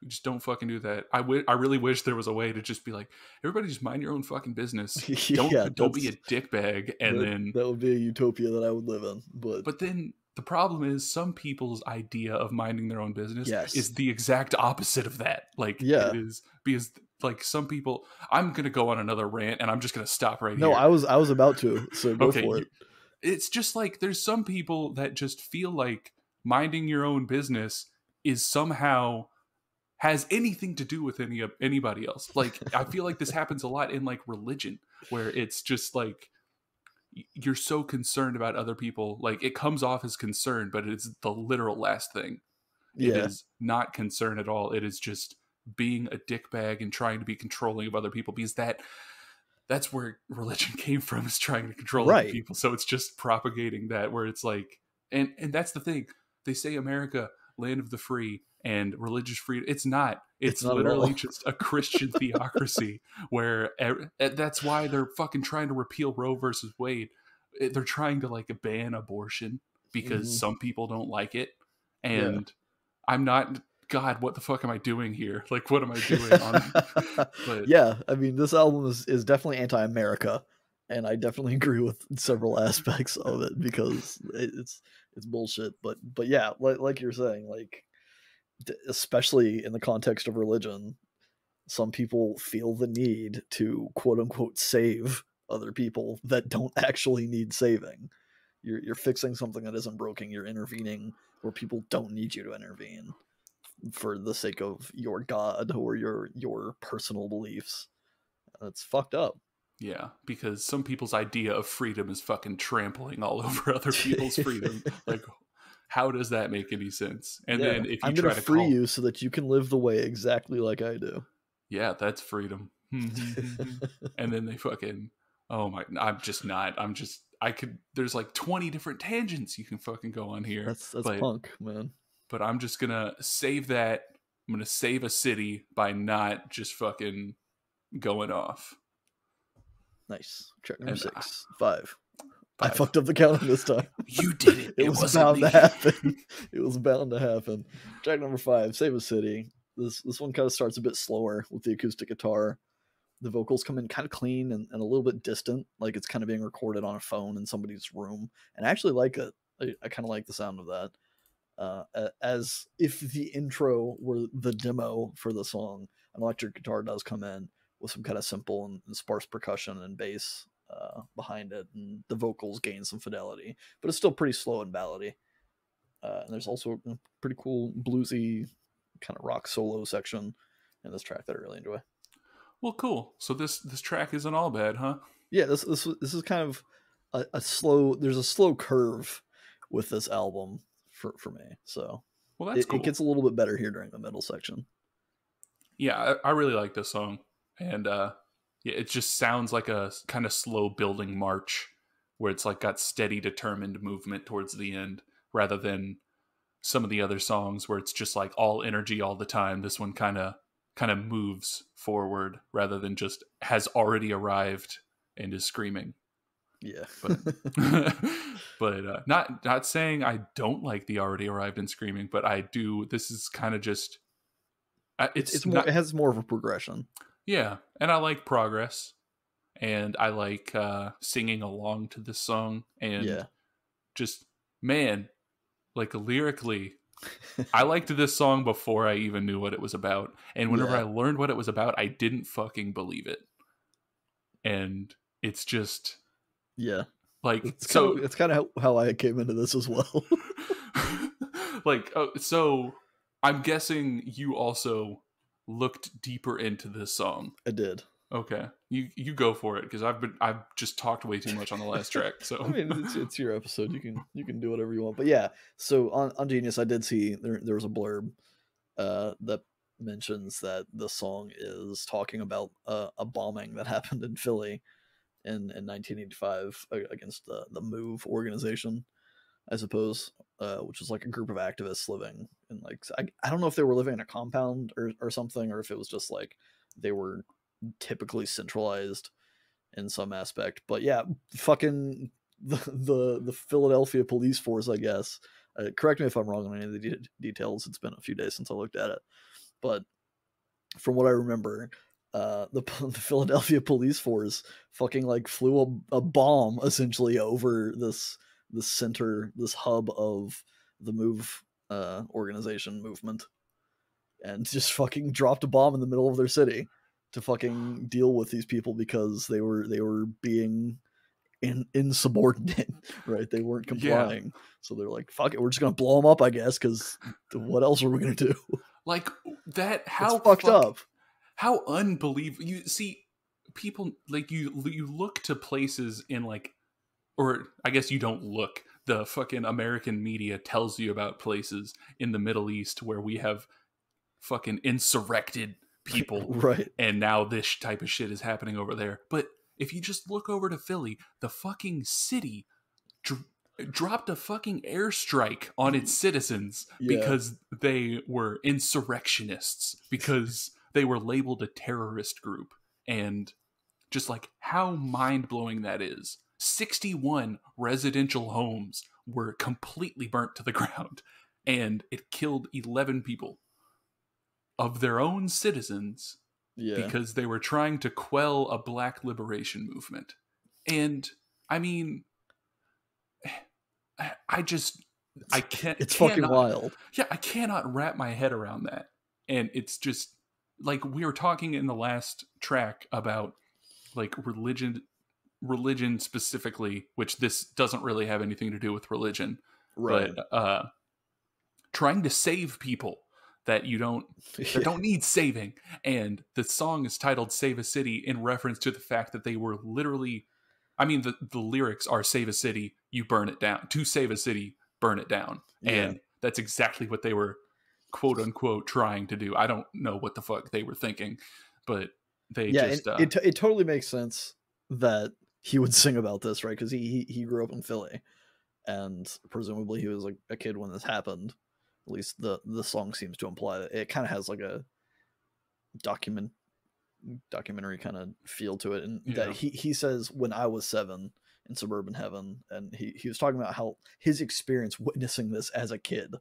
just don't fucking do that? I really wish there was a way to just be like, everybody just mind your own fucking business. Don't be a dickbag, and then that would be a utopia that I would live in. But then the problem is, some people's idea of minding their own business is the exact opposite of that. Like, it is, because, like, some people, I'm gonna go on another rant, and I'm just gonna stop right here. No, I was about to, so go for it. It's just like, there's some people that just feel like minding your own business is somehow has anything to do with anybody else. Like, I feel like this happens a lot in, like, religion, where it's just like, you're so concerned about other people. Like, it comes off as concern, but it's the literal last thing. Yeah. It is not concern at all. It is just being a dickbag and trying to be controlling of other people, because that's where religion came from, is trying to control other people. So it's just propagating that, where it's like, and that's the thing. They say America, land of the free and religious freedom. It's not. It's literally just a Christian theocracy where that's why they're fucking trying to repeal Roe versus Wade. They're trying to like ban abortion because some people don't like it. And I'm not, God, what the fuck am I doing here? Like, what am I doing? But, yeah. I mean, this album is definitely anti-America. And I definitely agree with several aspects of it because it's bullshit. But yeah, like you're saying, like, especially in the context of religion, some people feel the need to quote unquote save other people that don't actually need saving. You're fixing something that isn't broken. You're intervening where people don't need you to intervene for the sake of your God or your personal beliefs. It's fucked up. Yeah, because some people's idea of freedom is fucking trampling all over other people's freedom. Like, how does that make any sense? And then if you I'm going to free you so that you can live the way exactly like I do. Yeah, that's freedom. And then they fucking, oh my, there's like 20 different tangents you can fucking go on here. That's punk, man. But I'm just going to save that. I'm going to save a city by not just fucking going off. Nice. Track number 6. 5. I fucked up the counting this time. You did it. It was bound to happen. It was bound to happen. Track number 5, Save a City. This one kind of starts a bit slower with the acoustic guitar. The vocals come in kind of clean and a little bit distant, like it's kind of being recorded on a phone in somebody's room. And I actually like it. I kind of like the sound of that. As if the intro were the demo for the song, an electric guitar does come in with some kind of simple and sparse percussion and bass behind it, and the vocals gain some fidelity, but it's still pretty slow and ballady. And there's also a pretty cool bluesy kind of rock solo section in this track that I really enjoy. Well, cool. So this track isn't all bad, huh? Yeah, this is kind of a slow. There's a slow curve with this album for me. So well, that's cool. It gets a little bit better here during the middle section. Yeah, I really like this song, and yeah, it just sounds like a kind of slow building march where it's like got steady, determined movement towards the end rather than some of the other songs where it's just like all energy all the time. This one kind of moves forward rather than just has already arrived and is screaming. Yeah. But, but not saying I don't like the already arrived and screaming, but I do. This is kind of just, it has more of a progression. Yeah, and I like progress, and I like singing along to this song, and just, man, like lyrically, I liked this song before I even knew what it was about, and whenever I learned what it was about, I didn't fucking believe it, and it's just... Yeah, like, it's kind of how I came into this as well. Like, so I'm guessing you also... looked deeper into this song. I did. Okay, you go for it, because I've just talked way too much on the last track. So I mean, it's your episode. You can do whatever you want. But yeah, so on Genius, I did see there was a blurb that mentions that the song is talking about a bombing that happened in Philly in 1985 against the MOVE organization, I suppose, which was like a group of activists living in like, I don't know if they were living in a compound or something, or if it was just like they were typically centralized in some aspect. But yeah, fucking the Philadelphia police force, I guess. Correct me if I'm wrong on any of the details. It's been a few days since I looked at it. But from what I remember, the Philadelphia police force fucking like flew a bomb essentially over this hub of the MOVE organization movement, and just fucking dropped a bomb in the middle of their city to fucking deal with these people because they were being insubordinate, right? They weren't complying. Yeah. So they're like, fuck it, we're just gonna blow them up, I guess, because what else are we gonna do? Like that, how it's fucked up, how unbelievable. You see people like, you look to places in like, or I guess you don't look. The fucking American media tells you about places in the Middle East where we have fucking insurrected people. Right. And now this type of shit is happening over there. But if you just look over to Philly, the fucking city dropped a fucking airstrike on its citizens because they were insurrectionists, because they were labeled a terrorist group. And just like how mind-blowing that is. 61 residential homes were completely burnt to the ground, and it killed 11 people of their own citizens because they were trying to quell a black liberation movement. And I mean, I just, I can't, it's fucking wild. Yeah. I cannot wrap my head around that. And it's just like, we were talking in the last track about like religion specifically, which this doesn't really have anything to do with religion, but, trying to save people that you don't, that don't need saving. And the song is titled Save a City in reference to the fact that they were literally, I mean, the lyrics are save a city, you burn it down. To save a city, burn it down. Yeah. And that's exactly what they were, quote unquote, trying to do. I don't know what the fuck they were thinking, but they just... It totally makes sense that he would sing about this, right? Because he grew up in Philly, and presumably he was like a kid when this happened. At least the song seems to imply that. It kind of has like a documentary kind of feel to it, and that he says, when I was 7 in suburban heaven, and he was talking about how his experience witnessing this as a kid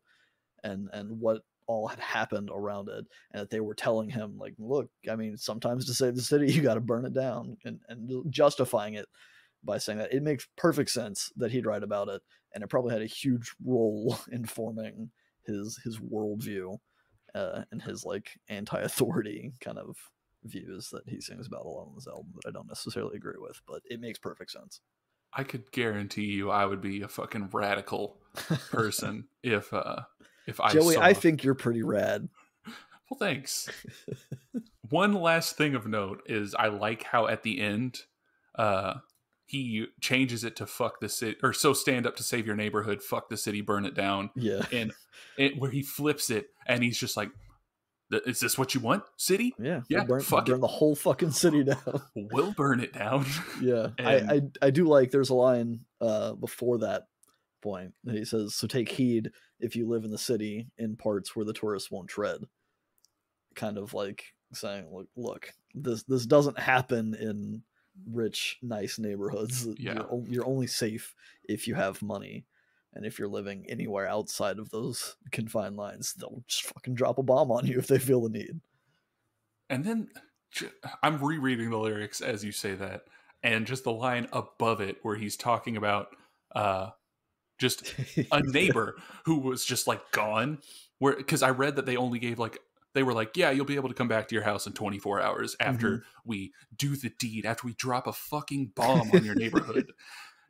and what all had happened around it, and that they were telling him like, look, I mean, sometimes to save the city you got to burn it down, and justifying it by saying that. It makes perfect sense that he'd write about it, and it probably had a huge role in forming his worldview and his like anti-authority kind of views that he sings about a lot on this album that I don't necessarily agree with, but it makes perfect sense. I could guarantee you I would be a fucking radical person if I Joey, I think you're pretty rad. Well, thanks. One last thing of note is I like how at the end he changes it to fuck the city, or so stand up to save your neighborhood, fuck the city, burn it down. Yeah. And where he flips it and he's just like, is this what you want, city? Yeah, yeah. Burn the whole fucking city down. We'll burn it down. Yeah. I do like, there's a line before that point that he says, so take heed if you live in the city in parts where the tourists won't tread. Kind of like saying, look, this doesn't happen in rich, nice neighborhoods. Yeah. You're only safe if you have money. And if you're living anywhere outside of those confined lines, they'll just fucking drop a bomb on you if they feel the need. And then I'm rereading the lyrics as you say that, and just the line above it where he's talking about just a neighbor who was just like gone. Where, because I read that they only gave like, they were like, yeah, you'll be able to come back to your house in 24 hours after we do the deed, after we drop a fucking bomb on your neighborhood.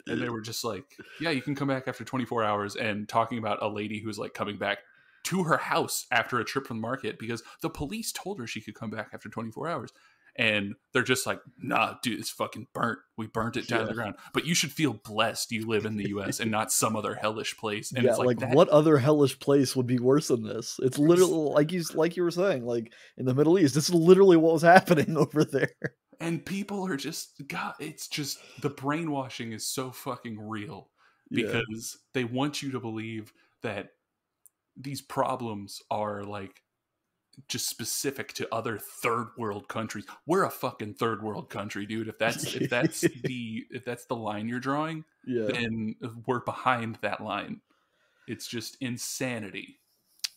And they were just like, yeah, you can come back after 24 hours. And talking about a lady who's like coming back to her house after a trip from the market because the police told her she could come back after 24 hours. And they're just like, nah, dude, it's fucking burnt. We burnt it down to the ground. But you should feel blessed you live in the U.S. and not some other hellish place. And yeah, it's like what other hellish place would be worse than this? It's literally, like you were saying, like in the Middle East, this is literally what was happening over there. And people are just, God, it's just, the brainwashing is so fucking real because they want you to believe that these problems are like just specific to other third world countries. We're a fucking third world country, dude. If that's the line you're drawing, then we're behind that line. It's just insanity.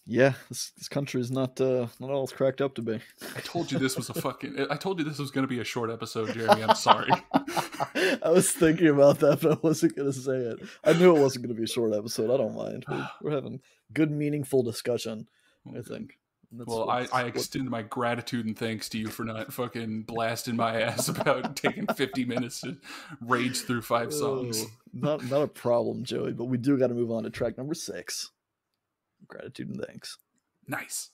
Yeah, this country is not all it's cracked up to be. I told you this was I told you this was going to be a short episode, Jeremy. I'm sorry. I was thinking about that, but I wasn't going to say it. I knew it wasn't going to be a short episode. I don't mind. We're having good, meaningful discussion, I think. Well, I extend my gratitude and thanks to you for not fucking blasting my ass about taking 50 minutes to rage through 5 songs. Not a problem, Joey, but we do got to move on to track number 6. Gratitude and thanks. Nice.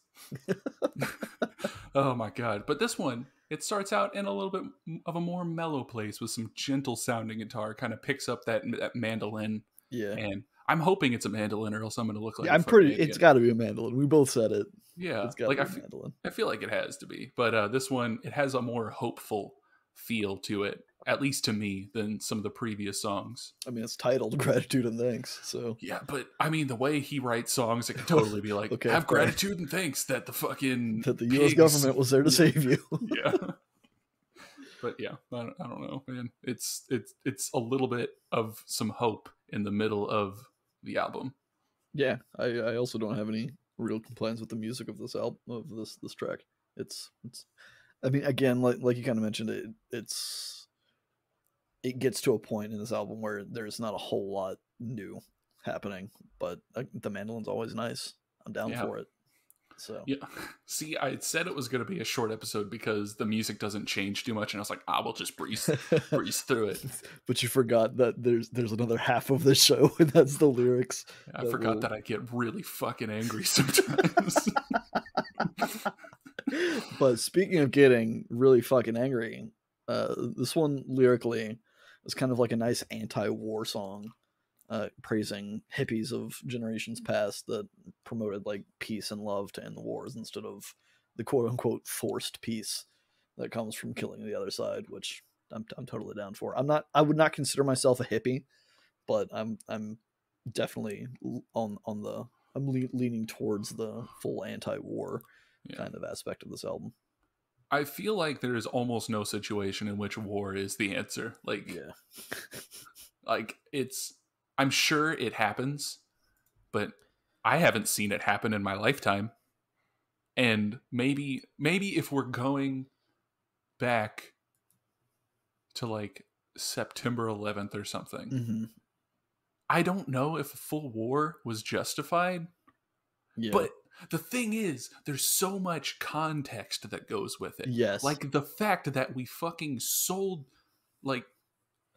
Oh my God. But this one, it starts out in a little bit of a more mellow place with some gentle sounding guitar, kind of picks up that mandolin. Yeah. And I'm hoping it's a mandolin or else I'm going to look like it's got to be a mandolin. We both said it. Yeah. It's like I feel like it has to be, but this one, it has a more hopeful feel to it. at least to me, than some of the previous songs. I mean, it's titled Gratitude and Thanks, so yeah, but I mean, the way he writes songs, it could totally be like, okay, have gratitude and thanks that the fucking that the U.S. government was there to save you. Yeah. But yeah, I don't know, man. It's a little bit of some hope in the middle of the album. Yeah, I also don't have any real complaints with the music of this album, of this track. It's I mean, again, like you kind of mentioned, it gets to a point in this album where there's not a whole lot new happening, but the mandolin's always nice. I'm down for it. So yeah, see, I said it was going to be a short episode because the music doesn't change too much, and I was like, I will just breeze through it. But you forgot that there's another half of the show, and that's the lyrics. I forgot that I get really fucking angry sometimes. But speaking of getting really fucking angry, this one lyrically is kind of like a nice anti-war song. Praising hippies of generations past that promoted like peace and love to end the wars instead of the quote unquote forced peace that comes from killing the other side, which I'm totally down for. I would not consider myself a hippie, but I'm definitely leaning towards the full anti-war kind of aspect of this album. I feel like there is almost no situation in which war is the answer. Like, like I'm sure it happens, but I haven't seen it happen in my lifetime. And maybe if we're going back to like September 11th or something, I don't know if a full war was justified. Yeah. But the thing is, there's so much context that goes with it. Yes. Like the fact that we fucking sold like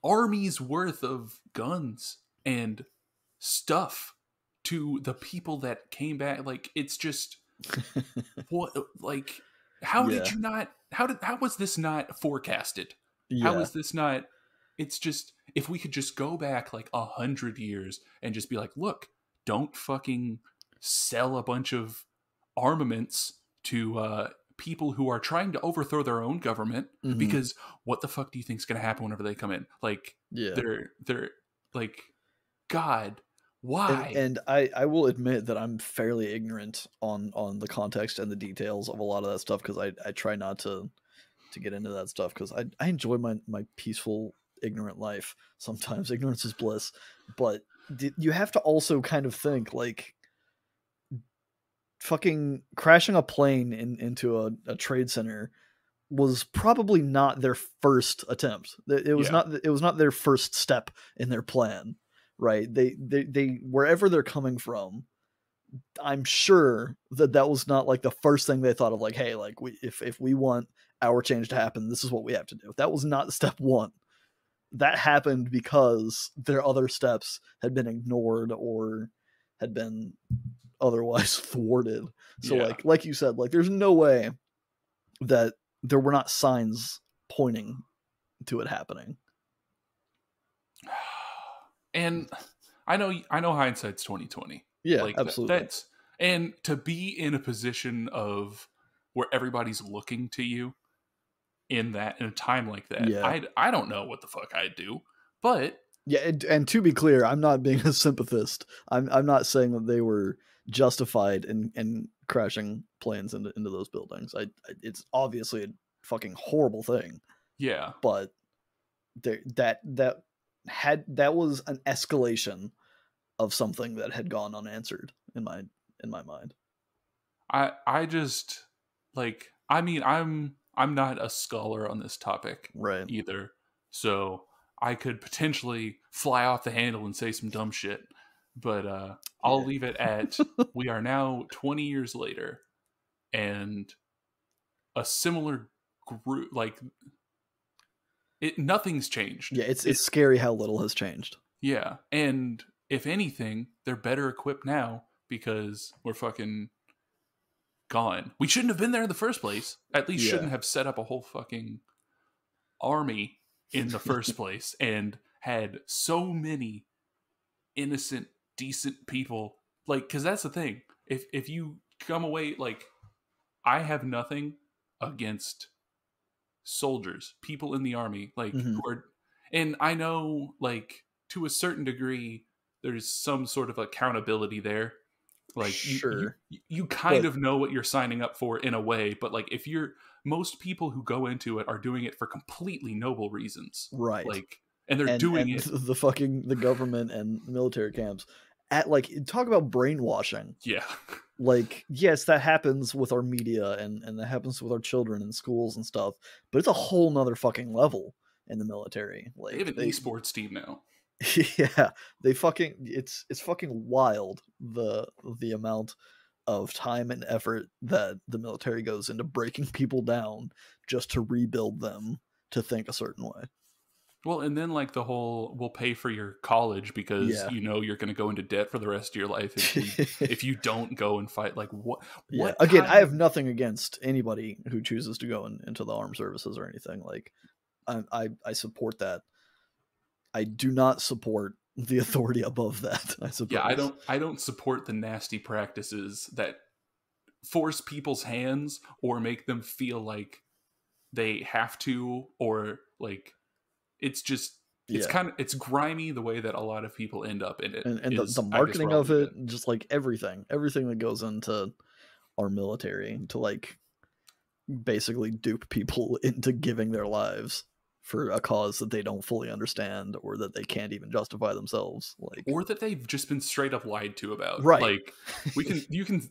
armies worth of guns and stuff to the people that came back. Like, it's just what, like, how did you not, how was this not forecasted? How is this not, it's just, if we could just go back like 100 years and just be like, look, don't fucking sell a bunch of armaments to people who are trying to overthrow their own government, because what the fuck do you think is going to happen whenever they come in? Like, they're like, God, why? And I will admit that I'm fairly ignorant on the context and the details of a lot of that stuff, because I try not to get into that stuff, because I enjoy my peaceful, ignorant life. Sometimes ignorance is bliss. But you have to also kind of think, like, fucking crashing a plane into a trade center was probably not their first attempt. It was not. It was not their first step in their plan, right? They wherever they're coming from, I'm sure that was not like the first thing they thought of. Like, hey, like if we want our change to happen, this is what we have to do. That was not step one. That happened because their other steps had been ignored or had been otherwise thwarted. So like you said, like there's no way that there were not signs pointing to it happening. And I know hindsight's 2020. Yeah, like absolutely. And to be in a position of where everybody's looking to you in a time like that, I don't know what the fuck I'd do, but yeah. And to be clear, I'm not being a sympathist. I'm not saying that they were justified in crashing planes into those buildings. It's obviously a fucking horrible thing. Yeah, but that was an escalation of something that had gone unanswered in my mind. I just, like, I mean, I'm not a scholar on this topic either, so I could potentially fly off the handle and say some dumb shit. But I'll leave it at, we are now 20 years later, and a similar group, like, nothing's changed. Yeah, it's scary how little has changed. Yeah, and if anything, they're better equipped now because we're fucking gone. We shouldn't have been there in the first place. At least shouldn't have set up a whole fucking army in the first place and had so many innocent, decent people, like, because that's the thing. If you come away, like, I have nothing against soldiers, people in the army, like, mm-hmm. who are, and I know, like, to a certain degree, there's some sort of accountability there. Like, sure. you kind of know what you're signing up for in a way, but like, if you're, most people who go into it are doing it for completely noble reasons. Right. Like, and they're doing it. The fucking, the government and military camps at, like, talk about brainwashing. Yeah. Like, yes, that happens with our media and that happens with our children in schools and stuff, but it's a whole nother fucking level in the military. Like, they have an esports team now. Yeah, they fucking, it's fucking wild the amount of time and effort that the military goes into breaking people down just to rebuild them to think a certain way. Well, and then like the whole, we'll pay for your college because you know you're going to go into debt for the rest of your life if you don't go and fight. Like what again, I have nothing against anybody who chooses to go into the armed services or anything. Like I support that. I do not support the authority above that, I suppose. Yeah, I don't support the nasty practices that force people's hands or make them feel like they have to, or like it's just it's grimy the way that a lot of people end up in it. And the marketing of it, just like everything that goes into our military to like basically dupe people into giving their lives for a cause that they don't fully understand or that they can't even justify themselves, like, or that they've just been straight up lied to about. Right. Like the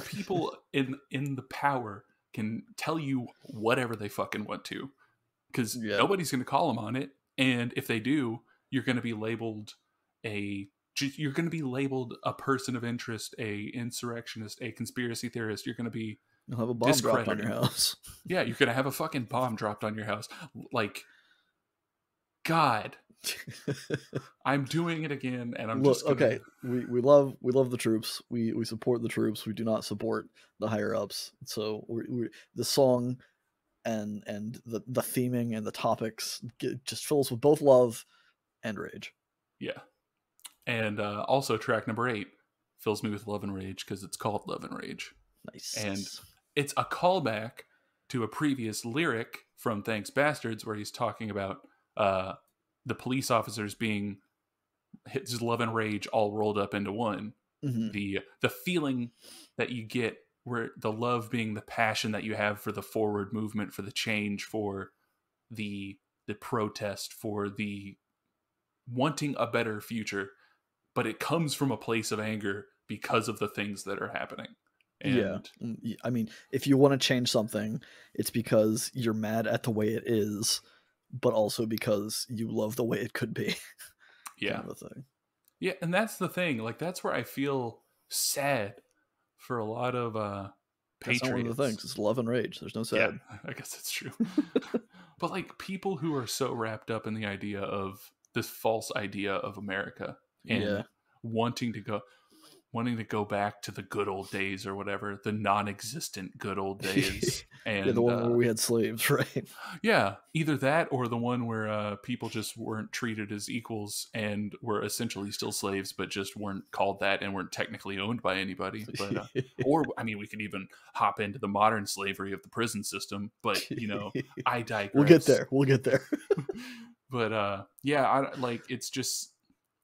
people in the power can tell you whatever they fucking want to, because nobody's going to call them on it. And if they do, you're going to be labeled a person of interest, a insurrectionist, a conspiracy theorist. You're going to be, you'll have a bomb dropped on your house. Yeah, you're going to have a fucking bomb dropped on your house. Like, God, I'm doing it again, and I'm just gonna... Okay, we love the troops. We support the troops. We do not support the higher-ups. So the song and the theming and the topics just fill us with both love and rage. Yeah. And also track number 8 fills me with love and rage because it's called Love and Rage. Nice. And it's a callback to a previous lyric from Thanks Bastards where he's talking about the police officers being his love and rage all rolled up into one. Mm-hmm. The feeling that you get, where the love being the passion that you have for the forward movement, for the change, for the protest, for the wanting a better future, but it comes from a place of anger because of the things that are happening. And yeah, I mean, if you want to change something, it's because you're mad at the way it is, but also because you love the way it could be. Yeah. Kind of a thing. Yeah, and that's the thing. Like, that's where I feel sad for a lot of patriots. That's one of the things. It's love and rage. There's no sad. Yeah, I guess that's true. But like, people who are so wrapped up in the idea of this false idea of America and wanting to go back to the good old days, or whatever, the non-existent good old days. And the one where we had slaves, right? Yeah, either that or the one where people just weren't treated as equals and were essentially still slaves, but just weren't called that and weren't technically owned by anybody. But, or, I mean, we could even hop into the modern slavery of the prison system, but, you know, I digress. We'll get there. But, yeah, it's just...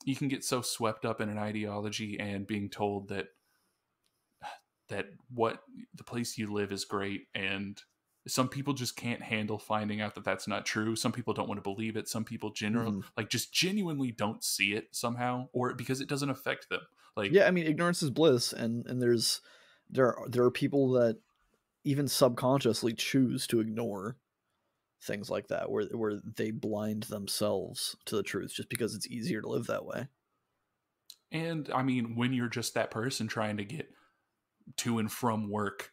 you can get so swept up in an ideology and being told that what the place you live is great. And some people just can't handle finding out that that's not true. Some people don't want to believe it. Some people just genuinely don't see it somehow, or because it doesn't affect them. Like, yeah, I mean, ignorance is bliss. And there are people that even subconsciously choose to ignore things like that, where they blind themselves to the truth just because it's easier to live that way. And I mean, when you're just that person trying to get to and from work,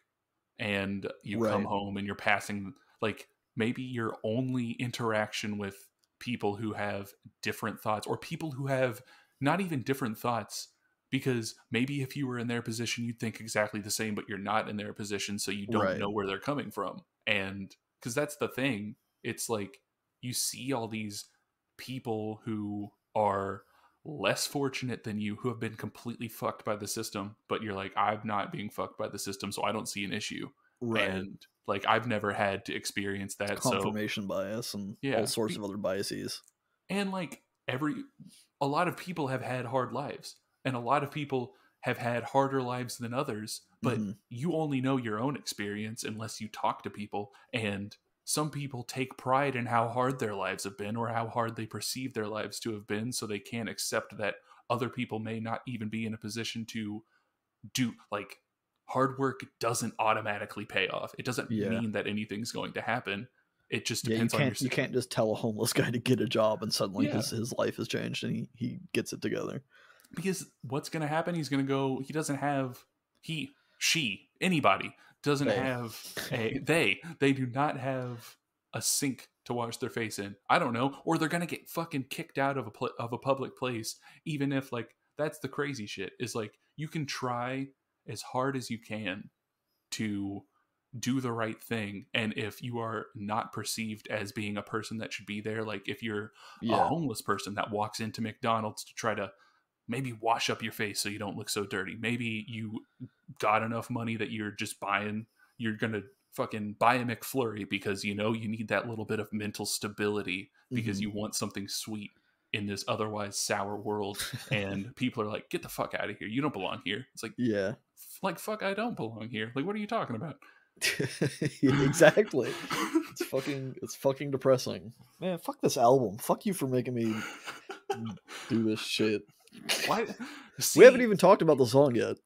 and you come home and you're passing, like, maybe your only interaction with people who have different thoughts, or people who have not even different thoughts, because maybe if you were in their position, you'd think exactly the same, but you're not in their position, so you don't know where they're coming from. And because that's the thing. It's like, you see all these people who are less fortunate than you, who have been completely fucked by the system, but you're like, I'm not being fucked by the system, so I don't see an issue. Right. And like, I've never had to experience that. Confirmation bias and all sorts of other biases. And like a lot of people have had hard lives, and a lot of people have had harder lives than others, but you only know your own experience unless you talk to people. And some people take pride in how hard their lives have been, or how hard they perceive their lives to have been. So they can't accept that other people may not even be in a position to do, like, hard work doesn't automatically pay off. It doesn't mean that anything's going to happen. It just depends on your situation. You can't just tell a homeless guy to get a job and suddenly his life has changed and he gets it together. Because what's going to happen? He's going to go, he doesn't have, he, she, anybody doesn't have a, they do not have a sink to wash their face in. I don't know. Or they're going to get fucking kicked out of a public place. Even if, like, that's the crazy shit, is like, you can try as hard as you can to do the right thing. And if you are not perceived as being a person that should be there, like if you're a homeless person that walks into McDonald's to try to maybe wash up your face so you don't look so dirty. Maybe you got enough money that you're just buying, you're going to fucking buy a McFlurry because, you know, you need that little bit of mental stability because you want something sweet in this otherwise sour world. And people are like, get the fuck out of here. You don't belong here. It's like, like, fuck, I don't belong here. Like, what are you talking about? Exactly. It's fucking depressing. Man, fuck this album. Fuck you for making me do this shit. What? See, we haven't even talked about the song yet.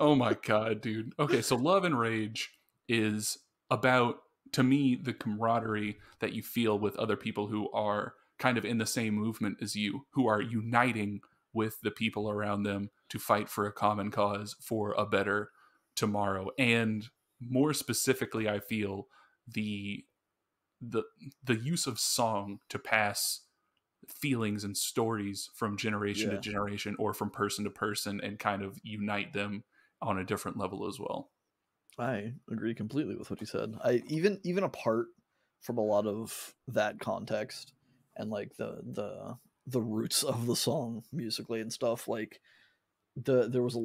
Oh my god, dude. Okay, so Love and Rage is about, to me, the camaraderie that you feel with other people who are kind of in the same movement as you, who are uniting with the people around them to fight for a common cause, for a better tomorrow. And more specifically, I feel the use of song to pass feelings and stories from generation to generation, or from person to person, and kind of unite them on a different level as well. I agree completely with what you said. I even apart from a lot of that context and like the roots of the song musically and stuff, like there was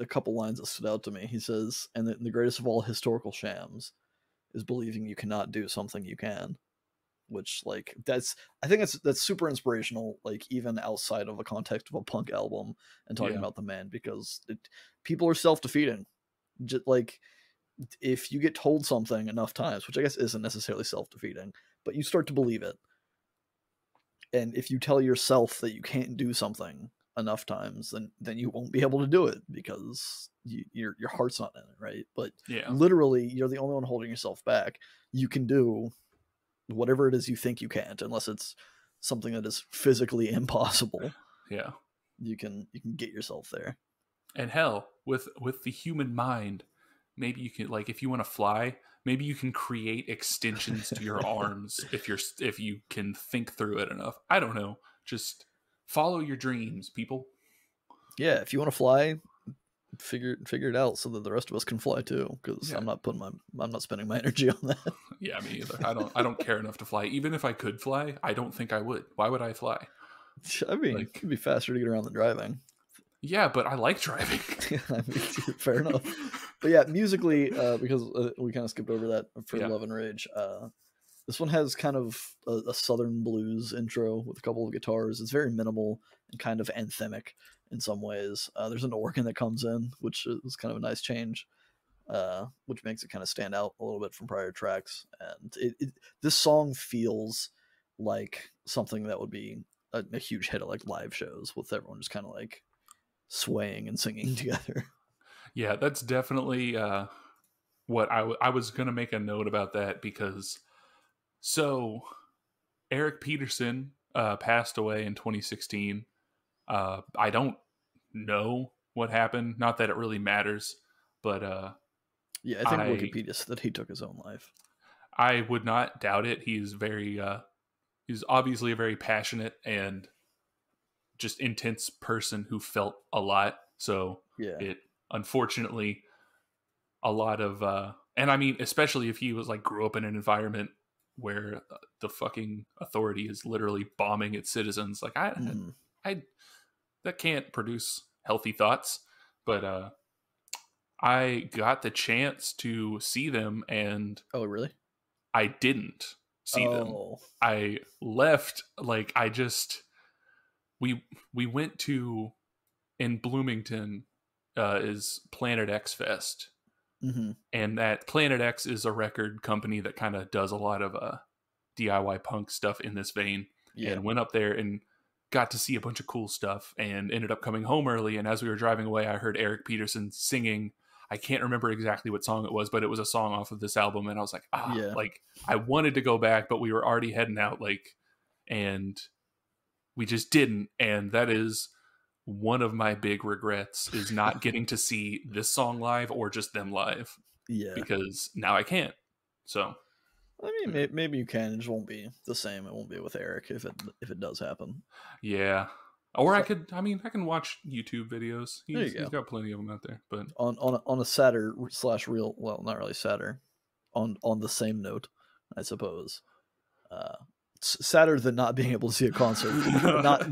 a couple lines that stood out to me. He says, and the greatest of all historical shams is believing you cannot do something you can. Which, like, I think that's super inspirational, like, even outside of the context of a punk album and talking about the man, because people are self-defeating. Just like, if you get told something enough times, which I guess isn't necessarily self-defeating, but you start to believe it. And if you tell yourself that you can't do something enough times, then you won't be able to do it, because your heart's not in it, right? But literally, you're the only one holding yourself back. You can do whatever it is you think you can't, unless it's something that is physically impossible. Yeah, you can get yourself there. And hell, with the human mind, maybe you can, like, if you want to fly, maybe you can create extensions to your arms if you can think through it enough. I don't know. Just follow your dreams, people. Yeah, if you want to fly, figure it out so that the rest of us can fly too, because I'm not spending my energy on that. Yeah, me either. I don't care enough to fly. Even if I could fly, I don't think I would. Why would I fly? I mean, like, it could be faster to get around than driving. Yeah, but I like driving. I mean, fair enough. But yeah, musically, because we kind of skipped over that for Love and Rage, this one has kind of a southern blues intro with a couple of guitars. It's very minimal and kind of anthemic in some ways. There's an organ that comes in, which is kind of a nice change, which makes it kind of stand out a little bit from prior tracks. And this song feels like something that would be a huge hit at like live shows, with everyone just kind of like swaying and singing together. Yeah, that's definitely what I was going to make a note about that, because so Eric Peterson passed away in 2016. I don't know what happened. Not that it really matters, but yeah, I think Wikipedia said that he took his own life. I would not doubt it. He's very, he's obviously a very passionate and just intense person who felt a lot. So it, unfortunately, a lot of, and I mean, especially if he was like grew up in an environment where the fucking authority is literally bombing its citizens. Like that can't produce healthy thoughts, but I got the chance to see them, and oh really? I didn't see them. I left. Like I just we went to in Bloomington is Planet X Fest, mm-hmm. and that Planet X is a record company that kind of does a lot of DIY punk stuff in this vein. Yeah. And went up there and got to see a bunch of cool stuff and ended up coming home early. And as we were driving away, I heard Eric Peterson singing. I can't remember exactly what song it was, but it was a song off of this album. And I was like, yeah. Like I wanted to go back, but we were already heading out, like, and we just didn't. And that is one of my big regrets, is not getting to see this song live or just them live. Yeah. Because now I can't. So I mean, maybe you can. It just won't be the same. It won't be with Eric if it does happen. Yeah, or so, I can watch YouTube videos. He's got plenty of them out there. But on a sadder slash real, well, not really sadder. On the same note, I suppose. Sadder than not being able to see a concert.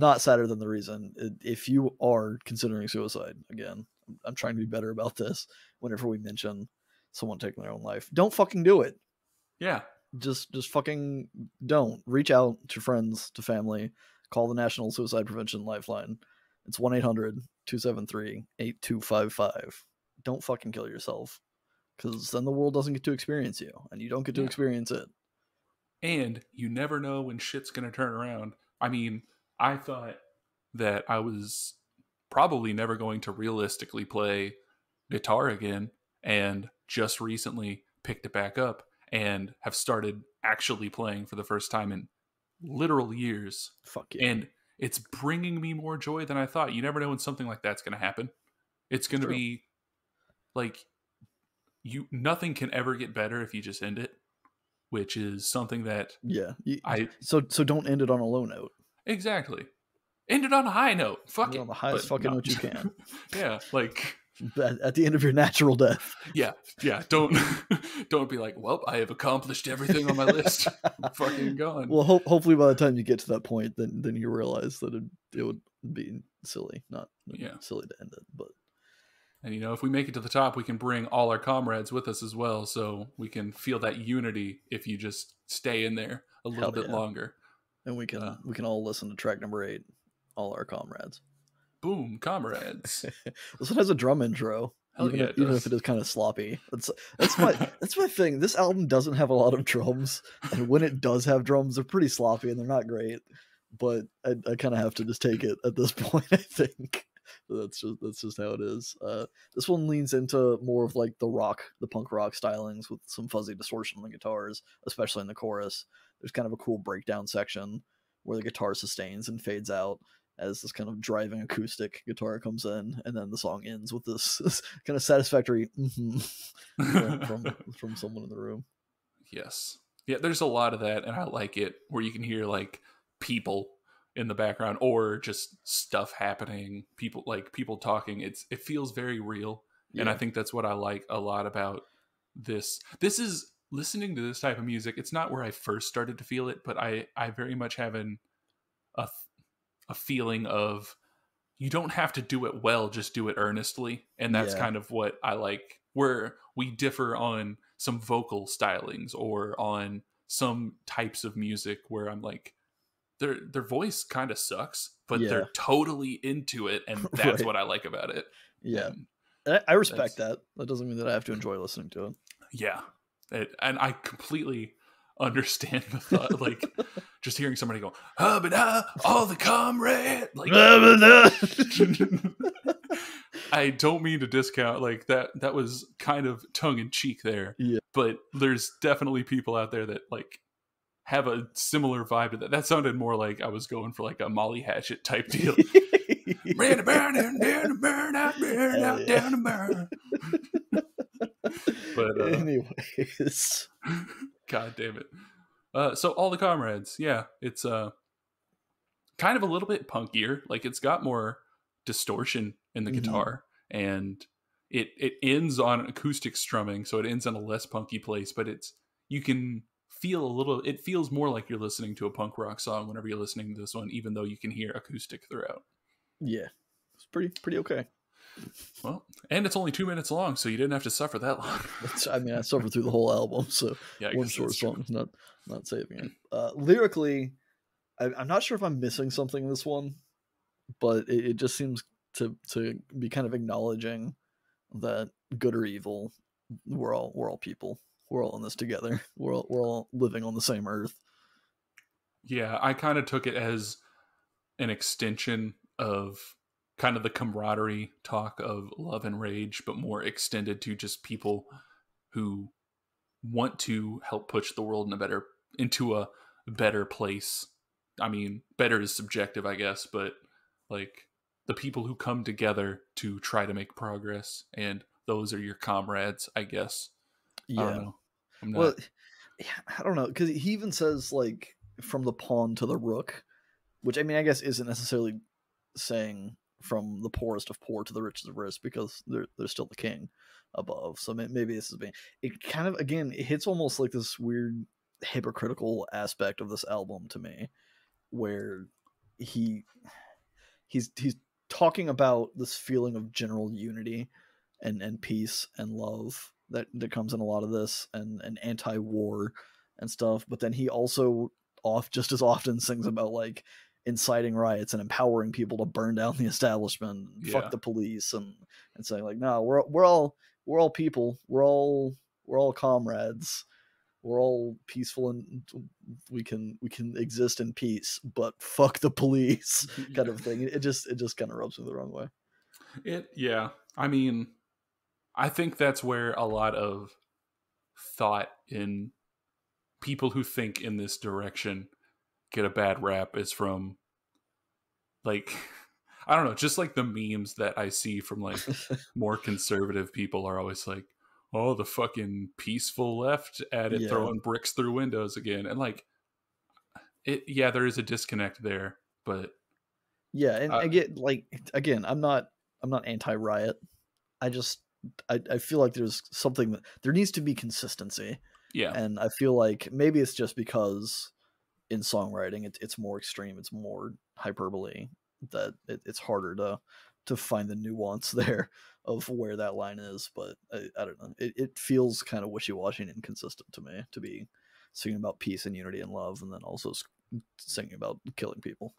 not sadder than the reason. If you are considering suicide, again, I'm trying to be better about this. Whenever we mention someone taking their own life, don't fucking do it. Yeah. Just fucking don't. Reach out to friends, to family. Call the National Suicide Prevention Lifeline. It's 1-800-273-8255. Don't fucking kill yourself, because then the world doesn't get to experience you, and you don't get to experience it. And you never know when shit's going to turn around. I mean, I thought that I was probably never going to realistically play guitar again, and just recently picked it back up and have started actually playing for the first time in literal years. Fuck yeah. And it's bringing me more joy than I thought. You never know when something like that's going to happen. It's going to be like, nothing can ever get better if you just end it, which is something that so don't end it on a low note. Exactly. End it on a high note. Fuck it. On the highest fucking note you can. Yeah, like at the end of your natural death. Yeah. Don't be like, well, I have accomplished everything on my list. I'm fucking gone. Well, hopefully by the time you get to that point, then you realize that it would be silly, not silly to end it. But and if we make it to the top, we can bring all our comrades with us as well, so we can feel that unity. If you just stay in there a little bit longer, and we can all listen to track number 8, All Our Comrades. Boom, comrades. This one has a drum intro. Even if it is kind of sloppy. That's my thing. This album doesn't have a lot of drums, and when it does have drums, they're pretty sloppy and they're not great. But I kind of have to just take it at this point, I think. That's just how it is. This one leans into more of like the punk rock stylings, with some fuzzy distortion on the guitars, especially in the chorus. There's kind of a cool breakdown section where the guitar sustains and fades out as this kind of driving acoustic guitar comes in, and then the song ends with this kind of satisfactory from someone in the room. Yes. Yeah, there's a lot of that, and I like it, where you can hear like people in the background or just stuff happening, people talking. It feels very real, and I think that's what I like a lot about this. This is listening to this type of music. It's not where I first started to feel it, but I very much have a feeling of, you don't have to do it well, just do it earnestly. And that's kind of what I like, where we differ on some vocal stylings or on some types of music, where I'm like, their voice kind of sucks, but they're totally into it, and that's what I like about it. Yeah. And I respect that. That doesn't mean that I have to enjoy listening to it. Yeah. And I completely understand the thought, like just hearing somebody go, hub and all the comrade, like I don't mean to discount, like that was kind of tongue-in-cheek there, but there's definitely people out there that like have a similar vibe to that sounded more like I was going for like a Molly Hatchet type deal. But anyways, god damn it. So All the Comrades, it's kind of a little bit punkier. Like it's got more distortion in the guitar, and it ends on acoustic strumming, so it ends in a less punky place, but it feels more like you're listening to a punk rock song whenever you're listening to this one, even though you can hear acoustic throughout. It's pretty okay. Well, and it's only 2 minutes long, so you didn't have to suffer that long. I mean, I suffered through the whole album, so yeah, one short song is not saving it. Lyrically, I'm not sure if I'm missing something in this one, but it just seems to be kind of acknowledging that good or evil, we're all people. We're all in this together. We're all living on the same earth. Yeah, I kind of took it as an extension of kind of the camaraderie talk of Love and Rage, but more extended to just people who want to help push the world into a better place. I mean, better is subjective, I guess, but like the people who come together to try to make progress, and those are your comrades, I guess. Yeah. I don't know. Well, I don't know, because he even says like from the pawn to the rook, which I mean, I guess isn't necessarily saying from the poorest of poor to the richest of rich, because they're still the king above. So maybe this is being, it kind of, again, it hits almost like this weird hypocritical aspect of this album to me, where he's talking about this feeling of general unity and peace and love that comes in a lot of this, and anti-war and stuff. But then he also just as often sings about like inciting riots and empowering people to burn down the establishment, fuck the police, and saying like, no, we're all people, we're all comrades, we're all peaceful, and we can exist in peace, but fuck the police kind of thing. It just kind of rubs me the wrong way. I mean, I think that's where a lot of thought in people who think in this direction get a bad rap is from, like, I don't know, just like the memes that I see from like more conservative people are always like, oh, the fucking peaceful left at it, throwing bricks through windows again. And like, there is a disconnect there, but yeah. And again, I'm not anti-riot. I just, I feel like there's something that there needs to be consistency. Yeah. And I feel like maybe it's just because in songwriting, it's more extreme, it's more hyperbole, that it's harder to find the nuance there of where that line is. But I don't know. It feels kind of wishy-washy and inconsistent to me to be singing about peace and unity and love, and then also singing about killing people.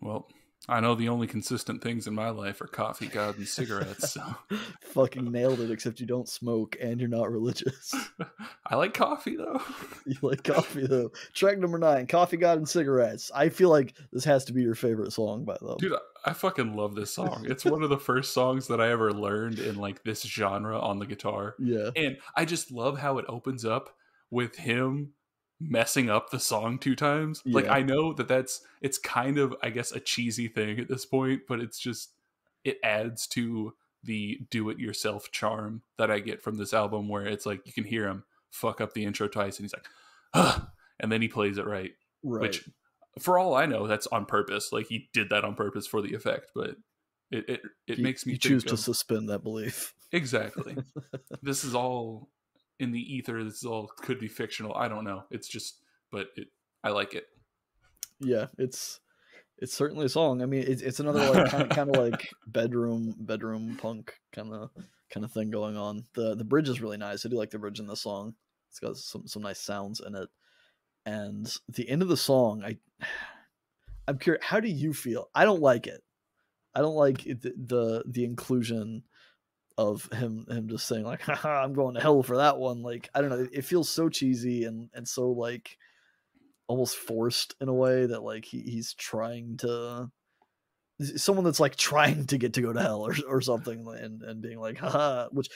Well, I know the only consistent things in my life are coffee, God, and cigarettes. So. Fucking nailed it, except you don't smoke and you're not religious. I like coffee, though. You like coffee, though. Track number 9, Coffee, God, and Cigarettes. I feel like this has to be your favorite song by them. Dude, I fucking love this song. It's one of the first songs that I ever learned in like this genre on the guitar. Yeah. And I just love how it opens up with him messing up the song 2 times. Like, I know it's kind of, I guess, a cheesy thing at this point, but it's just, it adds to the do-it-yourself charm that I get from this album, where it's like you can hear him fuck up the intro twice and he's like, ah, and then he plays it right, which for all I know, that's on purpose. Like, he did that on purpose for the effect, but it makes me choose to suspend that belief. Exactly. This is all in the ether. This all could be fictional. I don't know. It's just, but I like it. Yeah, it's certainly a song. I mean, it's another like kind of like bedroom punk kind of thing going on. The bridge is really nice. I do like the bridge in this song. It's got some nice sounds in it. And the end of the song, I'm curious, how do you feel? I don't like it. I don't like it, the inclusion of him just saying like, haha, I'm going to hell for that one. Like, I don't know, it feels so cheesy and so like almost forced in a way that like he's trying to, someone that's like trying to get to go to hell or something, and being like, haha, which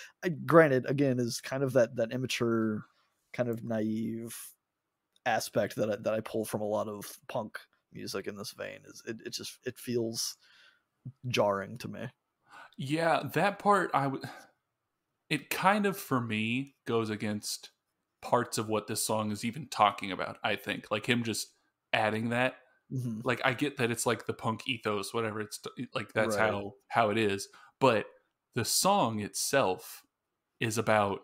granted, again, is kind of that immature kind of naive aspect that I pull from a lot of punk music in this vein. Is it just feels jarring to me. Yeah, that part, it kind of, for me, goes against parts of what this song is even talking about, I think. Like, him just adding that. Mm-hmm. Like, I get that it's like the punk ethos, whatever. It's like, that's right, how it is. But the song itself is about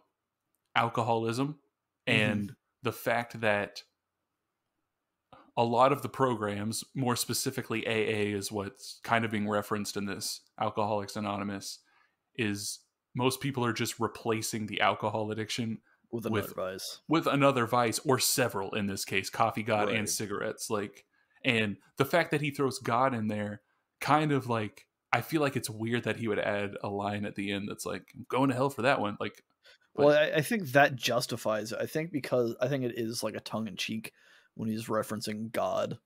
alcoholism, mm-hmm, and the fact that a lot of the programs, more specifically AA is what's kind of being referenced in this, Alcoholics Anonymous, is most people are just replacing the alcohol addiction with another vice or several, in this case, coffee, God, right, and cigarettes. Like, and the fact that he throws God in there, kind of like, I feel like it's weird that he would add a line at the end that's like, I'm going to hell for that one. Like, but... well, I think that justifies it. I think because I think it is like a tongue in cheek when he's referencing God,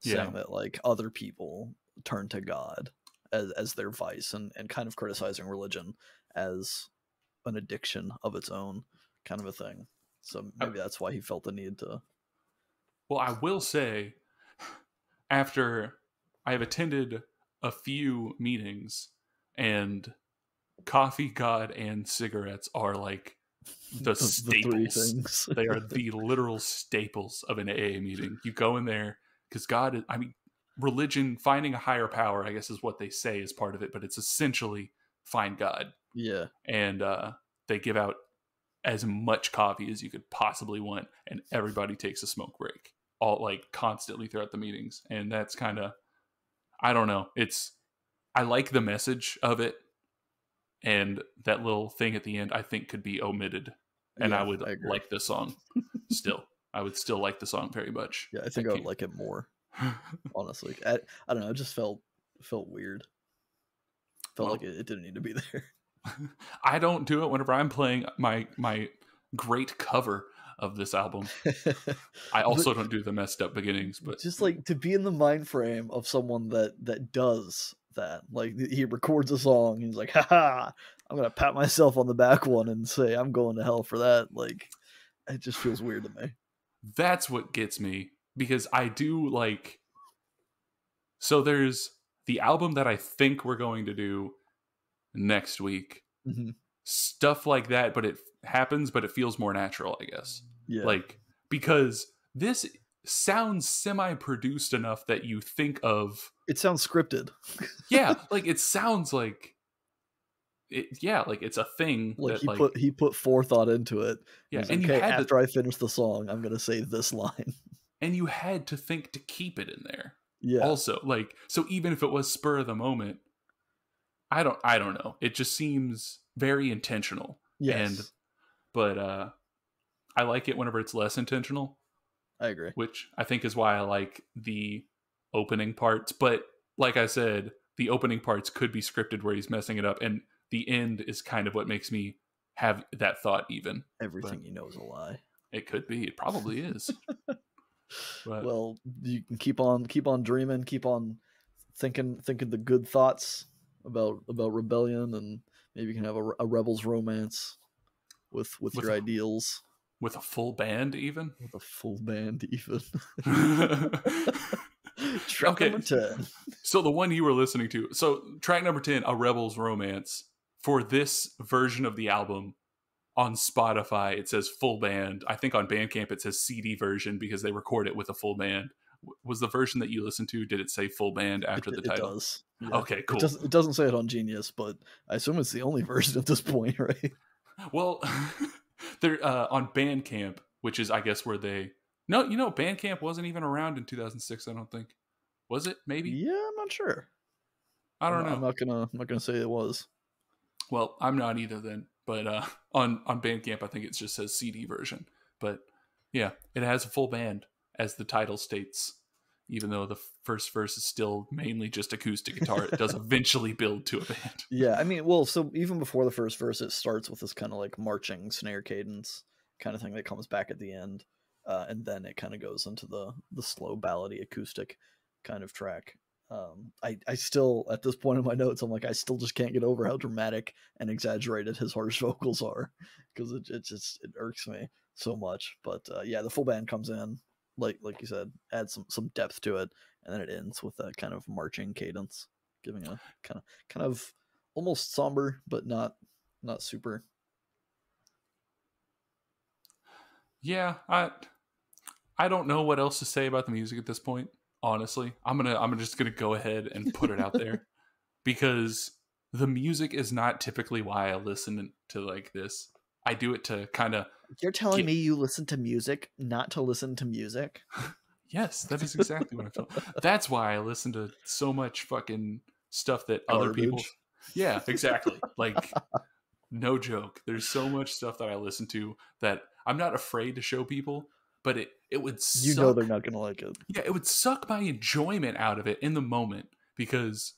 saying that like other people turn to God as their vice, and kind of criticizing religion as an addiction of its own, kind of a thing. So maybe that's why he felt the need to. Well, I will say, after I have attended a few meetings, and coffee, God, and cigarettes are like the staples. They are the literal staples of an AA meeting. You go in there because God is, I mean, religion, finding a higher power, I guess, is what they say is part of it, but it's essentially find God. Yeah. And they give out as much coffee as you could possibly want, and everybody takes a smoke break, all like constantly throughout the meetings. And that's kind of, I don't know. It's, I like the message of it, and that little thing at the end I think could be omitted. And yeah, I would like the song still. I would still like the song very much. Yeah, I think I would like it more. Honestly, I don't know. It just felt weird. Like it didn't need to be there. I don't do it whenever I'm playing my great cover of this album. I also don't do the messed up beginnings, but just like to be in the mind frame of someone that does that. Like, he records a song and he's like, haha, I'm gonna pat myself on the back one and say I'm going to hell for that. Like, it just feels weird to me. That's what gets me, because I do like, so there's the album that I think we're going to do next week, stuff like that, but it happens, but it feels more natural, I guess. Yeah. Like, because this sounds semi-produced enough that you think of it sounds scripted. Yeah, like it sounds like it. Yeah, like it's a thing. Like that, he put forethought into it. Yeah, and okay, after I finish the song, I'm gonna say this line. And you had to think to keep it in there. Yeah. Also, like, so even if it was spur of the moment, I don't know. It just seems very intentional. Yes. And but I like it whenever it's less intentional. I agree. Which I think is why I like the opening parts. But like I said, the opening parts could be scripted where he's messing it up, and the end is kind of what makes me have that thought even. Everything but you know is a lie. It could be. It probably is. But, well, you can keep on dreaming, keep on thinking the good thoughts about rebellion, and maybe you can have a rebel's romance with your ideals. With a full band, even? With a full band, even. Track number 10. So the one you were listening to. So track number 10, A Rebel's Romance. For this version of the album, on Spotify, it says full band. I think on Bandcamp, it says CD version because they record it with a full band. Was the version that you listened to, did it say full band after the title? It does. Yeah. Okay, cool. It doesn't say it on Genius, but I assume it's the only version at this point, right? Well... They're on Bandcamp, which is, I guess, where they... No, you know, Bandcamp wasn't even around in 2006, I don't think. Was it? Maybe? Yeah, I'm not sure. I don't know. I'm not gonna say it was. Well, I'm not either then. But on Bandcamp, I think it just says CD version. But yeah, it has a full band, as the title states, even though the first verse is still mainly just acoustic guitar. It does eventually build to a band. Yeah, I mean, well, so even before the first verse, it starts with this kind of like marching snare cadence kind of thing that comes back at the end. And then it kind of goes into the slow ballady acoustic kind of track. I still, at this point in my notes, I'm like, I still just can't get over how dramatic and exaggerated his harsh vocals are, because it irks me so much. But yeah, the full band comes in. Like you said, add some depth to it, and then it ends with that kind of marching cadence, giving a kind of almost somber, but not super. Yeah, I don't know what else to say about the music at this point. Honestly, I'm just gonna go ahead and put it out there, because the music is not typically why I listen to like this. I do it to kind of... You're telling me you listen to music, not to listen to music? Yes, that is exactly what I felt. That's why I listen to so much fucking stuff that other people. Yeah, exactly. Like, no joke. There's so much stuff that I listen to that I'm not afraid to show people, but it would suck. You know they're not going to like it. Yeah, it would suck my enjoyment out of it in the moment, because,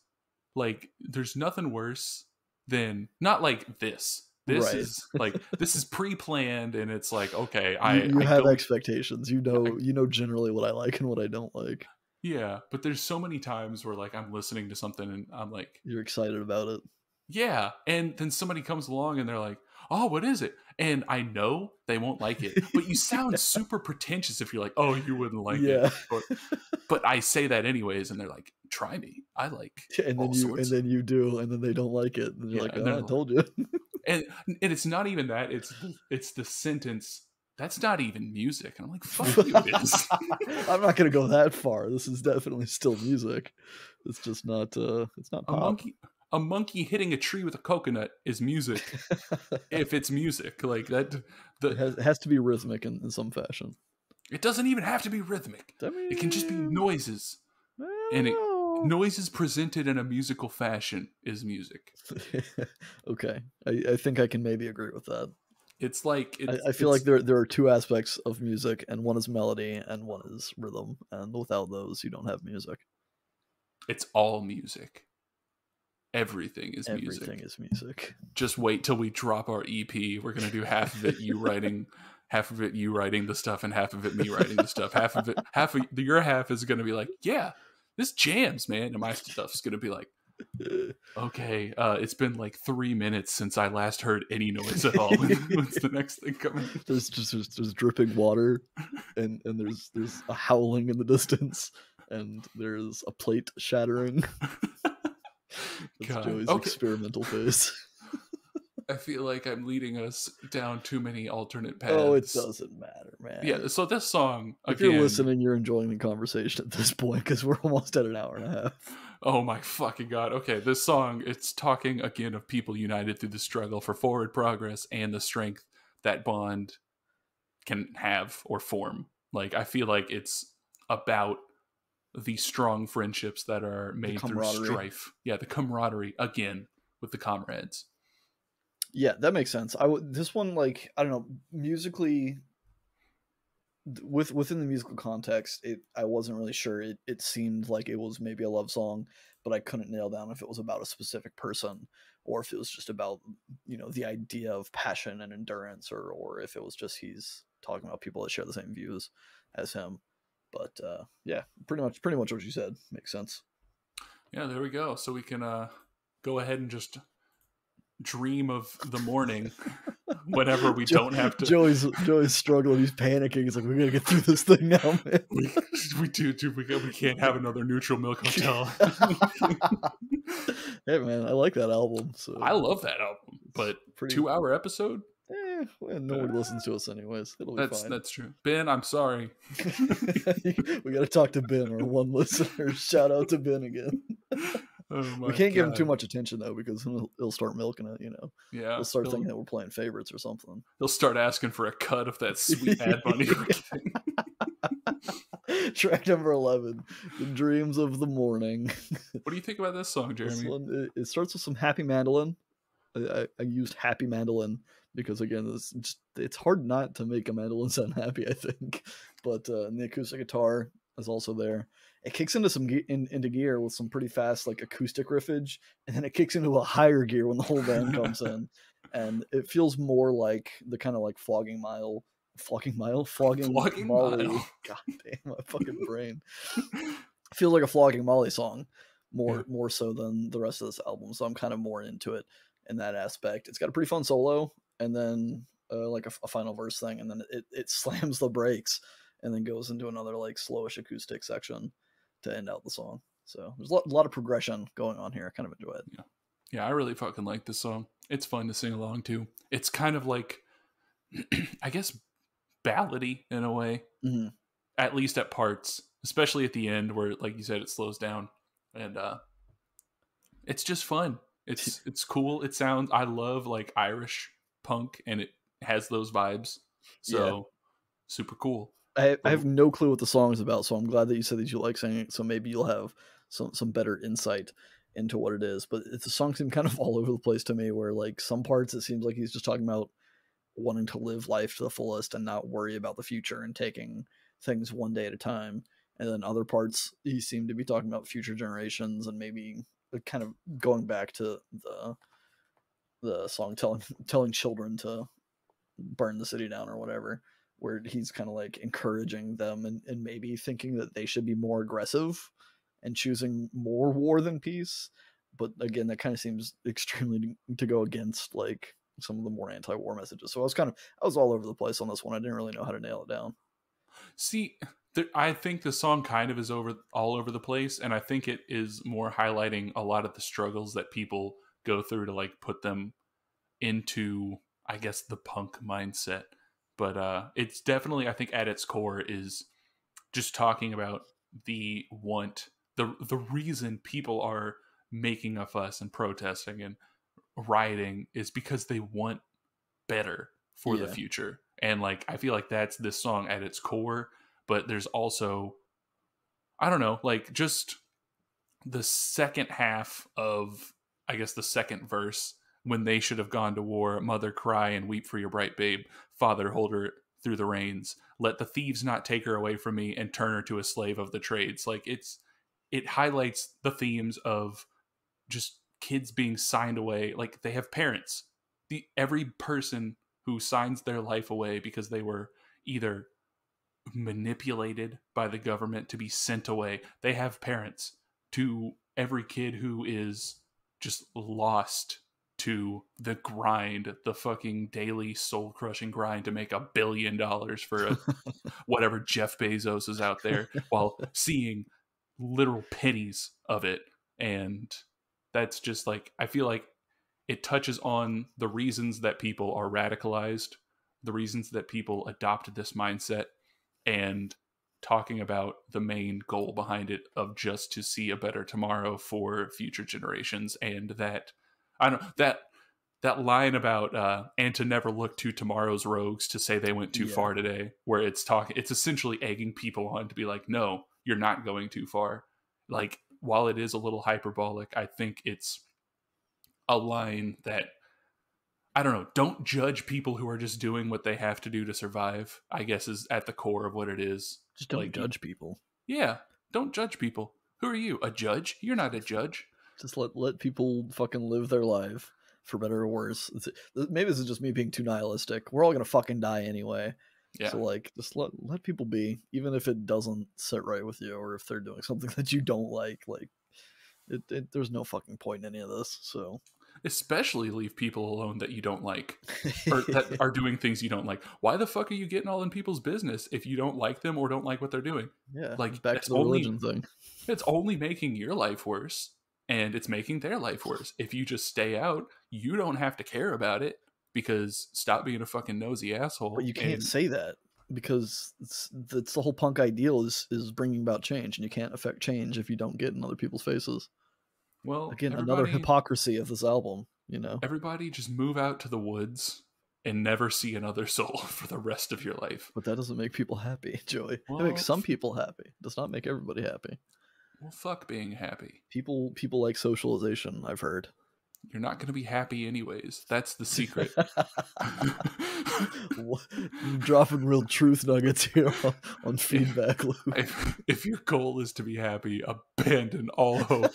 like, there's nothing worse than, not like this. This right. is like, this is pre-planned, and it's like, okay, I have expectations. You know generally what I like and what I don't like. Yeah, but there's so many times where, like, I'm listening to something and I'm like, you're excited about it. Yeah, and then somebody comes along and they're like, oh, what is it? And I know they won't like it, but you sound yeah. super pretentious if you're like, oh, you wouldn't like yeah. it. Or, but I say that anyways, and they're like, try me. I like and all then you sorts. And then you do, and then they don't like it. And you're yeah, like, and oh, I told you. And it's not even that. It's the sentence, that's not even music. And I'm like, fuck you, it is. I'm not going to go that far. This is definitely still music. It's just not, it's not pop. A monkey hitting a tree with a coconut is music. If it's music, like that. It has to be rhythmic in some fashion. It doesn't even have to be rhythmic. I mean, it can just be noises. And noises presented in a musical fashion is music. Okay. I think I can maybe agree with that. It's like... I feel like there are two aspects of music, and one is melody and one is rhythm. And without those, you don't have music. It's all music. Everything is music. Just wait till we drop our EP. We're going to do half of it you writing, half of it you writing the stuff, and half of it me writing the stuff. Your half is going to be like, yeah, this jams, man. And my stuff is going to be like, okay, it's been like 3 minutes since I last heard any noise at all. What's the next thing coming? There's dripping water, and there's a howling in the distance, and there's a plate shattering. That's Joey's experimental phase. I feel like I'm leading us down too many alternate paths. Oh, it doesn't matter, man. Yeah, so this song, if again, you're listening, you're enjoying the conversation at this point, because we're almost at an hour and a half. Oh my fucking god. Okay, this song, it's talking again of people united through the struggle for forward progress and the strength that bond can have or form. Like, I feel like it's about the strong friendships that are made through strife. Yeah, the camaraderie again with the comrades. Yeah, that makes sense. This one, like, I don't know, musically, within the musical context, I wasn't really sure. It seemed like it was maybe a love song, but I couldn't nail down if it was about a specific person or if it was just about, you know, the idea of passion and endurance, or if it was just he's talking about people that share the same views as him. But yeah, pretty much what you said makes sense. Yeah, there we go. So we can go ahead and just dream of the morning whenever we don't have to. Joey's struggling. He's panicking. He's like, we gotta get through this thing now, man. We can't have another Neutral Milk Hotel. Hey man, I like that album. So I love that album, but pretty 2-hour episode. Eh, well, no one listens to us anyways. It'll be fine. That's true. Ben, I'm sorry. We got to talk to Ben, our one listener. Shout out to Ben again. Oh my we can't God. Give him too much attention, though, because he'll start milking it, you know. Yeah, he'll start thinking that we're playing favorites or something. He'll start asking for a cut of that sweet Bad Bunny. Track number 11, The Dreams of the Morning. What do you think about this song, Jeremy? This one, it starts with some happy mandolin. I used happy mandolin because, again, it's hard not to make a mandolin sound happy, I think. But and the acoustic guitar is also there. It kicks into into gear with some pretty fast, like, acoustic riffage, and then it kicks into a higher gear when the whole band comes in, and it feels more like the kind of like Flogging Molly. God damn, my fucking brain. Feels like a Flogging Molly song more so than the rest of this album. So I'm kind of more into it in that aspect. It's got a pretty fun solo, and then like a final verse thing, and then it slams the brakes and then goes into another, like, slowish acoustic section to end out the song. So there's a lot of progression going on here. I kind of enjoy it. Yeah, yeah, I really fucking like this song. It's fun to sing along to. It's kind of like, I guess, ballady in a way, mm-hmm. at least at parts, especially at the end where, like you said, it slows down, and it's just fun. It's cool. It sounds, I love, like, Irish punk, and it has those vibes. So yeah. Super cool. I have no clue what the song is about, so I'm glad that you said that you like singing it, so maybe you'll have some better insight into what it is. But the song seemed kind of all over the place to me, where like some parts it seems like he's just talking about wanting to live life to the fullest and not worry about the future and taking things one day at a time. And then other parts he seemed to be talking about future generations and maybe kind of going back to the song telling children to burn the city down or whatever, where he's kind of like encouraging them and maybe thinking that they should be more aggressive and choosing more war than peace. But again, that kind of seems extremely to go against like some of the more anti-war messages. So I was all over the place on this one. I didn't really know how to nail it down. See, I think the song kind of is all over the place, and I think it is more highlighting a lot of the struggles that people go through to like put them into, I guess, the punk mindset. But it's definitely, I think at its core, is just talking about the want, the reason people are making a fuss and protesting and rioting is because they want better for the future. And like, I feel like that's this song at its core. But there's also, I don't know, like just the second half of, I guess, the second verse, when they should have gone to war, mother cry and weep for your bright babe, father hold her through the reins, let the thieves not take her away from me and turn her to a slave of the trades. Like it highlights the themes of just kids being signed away. Like they have parents, every person who signs their life away because they were either manipulated by the government to be sent away. They have parents. To every kid who is just lost to the grind, the fucking daily soul-crushing grind to make $1 billion for whatever Jeff Bezos is out there while seeing literal pennies of it. And that's just like, I feel like it touches on the reasons that people are radicalized, the reasons that people adopted this mindset, and talking about the main goal behind it of just to see a better tomorrow for future generations. And that, I don't know, that line about and to never look to tomorrow's rogues to say they went too far today, where it's essentially egging people on to be like, no, you're not going too far. Like, while it is a little hyperbolic, I think it's a line that, I don't know, don't judge people who are just doing what they have to do to survive, I guess, is at the core of what it is. Just don't judge people. Yeah, don't judge people. Who are you, a judge? You're not a judge. Just let people fucking live their life, for better or worse. Maybe this is just me being too nihilistic. We're all going to fucking die anyway. Yeah. So, like, just let people be, even if it doesn't sit right with you or if they're doing something that you don't like. Like, there's no fucking point in any of this, so... Especially leave people alone that you don't like, or that are doing things you don't like. Why the fuck are you getting all in people's business if you don't like them or don't like what they're doing? Yeah, like back to the religion thing. It's only making your life worse, and it's making their life worse. If you just stay out, you don't have to care about it, because stop being a fucking nosy asshole. But you can't say that, because it's the whole punk ideal is bringing about change, and you can't affect change if you don't get in other people's faces. Well, again, another hypocrisy of this album, you know. Everybody just move out to the woods and never see another soul for the rest of your life. But that doesn't make people happy, Joey. Well, it makes some people happy. It does not make everybody happy. Well, fuck being happy. People like socialization, I've heard. You're not going to be happy anyways. That's the secret. You're dropping real truth nuggets here on Feedback Loop. If your goal is to be happy, abandon all hope.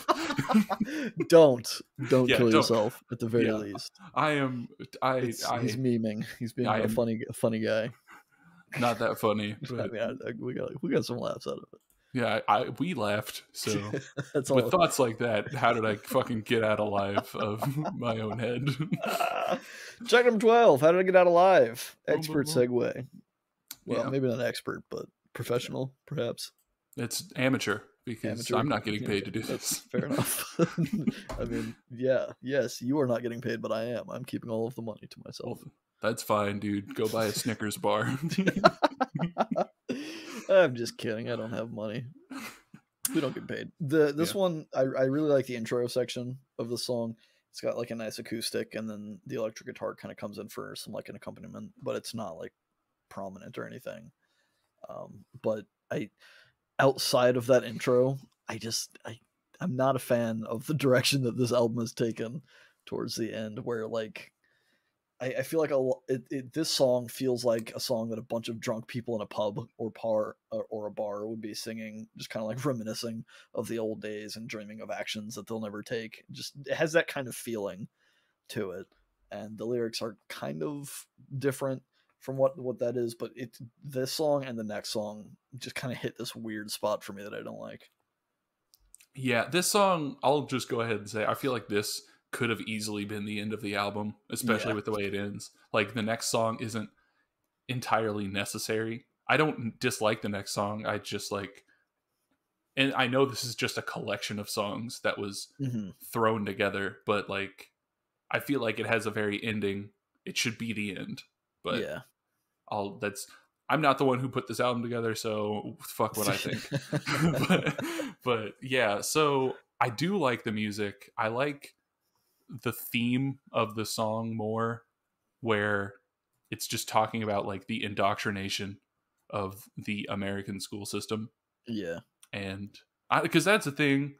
Don't kill yourself at the very least. He's memeing. He's being a funny guy. Not that funny. But... I mean, we got some laughs out of it. Yeah, we laughed, so that's with thoughts like that, how did I fucking get out alive of my own head? Check them 12, how did I get out alive? Expert segue. Well, maybe not expert, but professional, perhaps. It's amateur, because I'm not getting paid to do this. Fair enough. I mean, yes, you are not getting paid, but I am. I'm keeping all of the money to myself. Well, that's fine, dude. Go buy a Snickers bar. I'm just kidding. I don't have money. We don't get paid. This one, I really like the intro section of the song. It's got like a nice acoustic, and then the electric guitar kind of comes in for some like an accompaniment, but it's not like prominent or anything. But I, outside of that intro, I'm not a fan of the direction that this album has taken towards the end, where like I feel like this song feels like a song that a bunch of drunk people in a pub or a bar would be singing, just kind of like reminiscing of the old days and dreaming of actions that they'll never take. Just, it has that kind of feeling to it, and the lyrics are kind of different from what that is, but this song and the next song just kind of hit this weird spot for me that I don't like. Yeah, this song, I'll just go ahead and say, I feel like this could have easily been the end of the album, especially with the way it ends. Like, the next song isn't entirely necessary. I don't dislike the next song. I just like, and I know this is just a collection of songs that was thrown together, but like, I feel like it has a very ending. It should be the end, but yeah, I'm not the one who put this album together, so fuck what I think. but yeah, so I do like the music. I like the theme of the song more, where it's just talking about like the indoctrination of the American school system. Yeah. And because that's a thing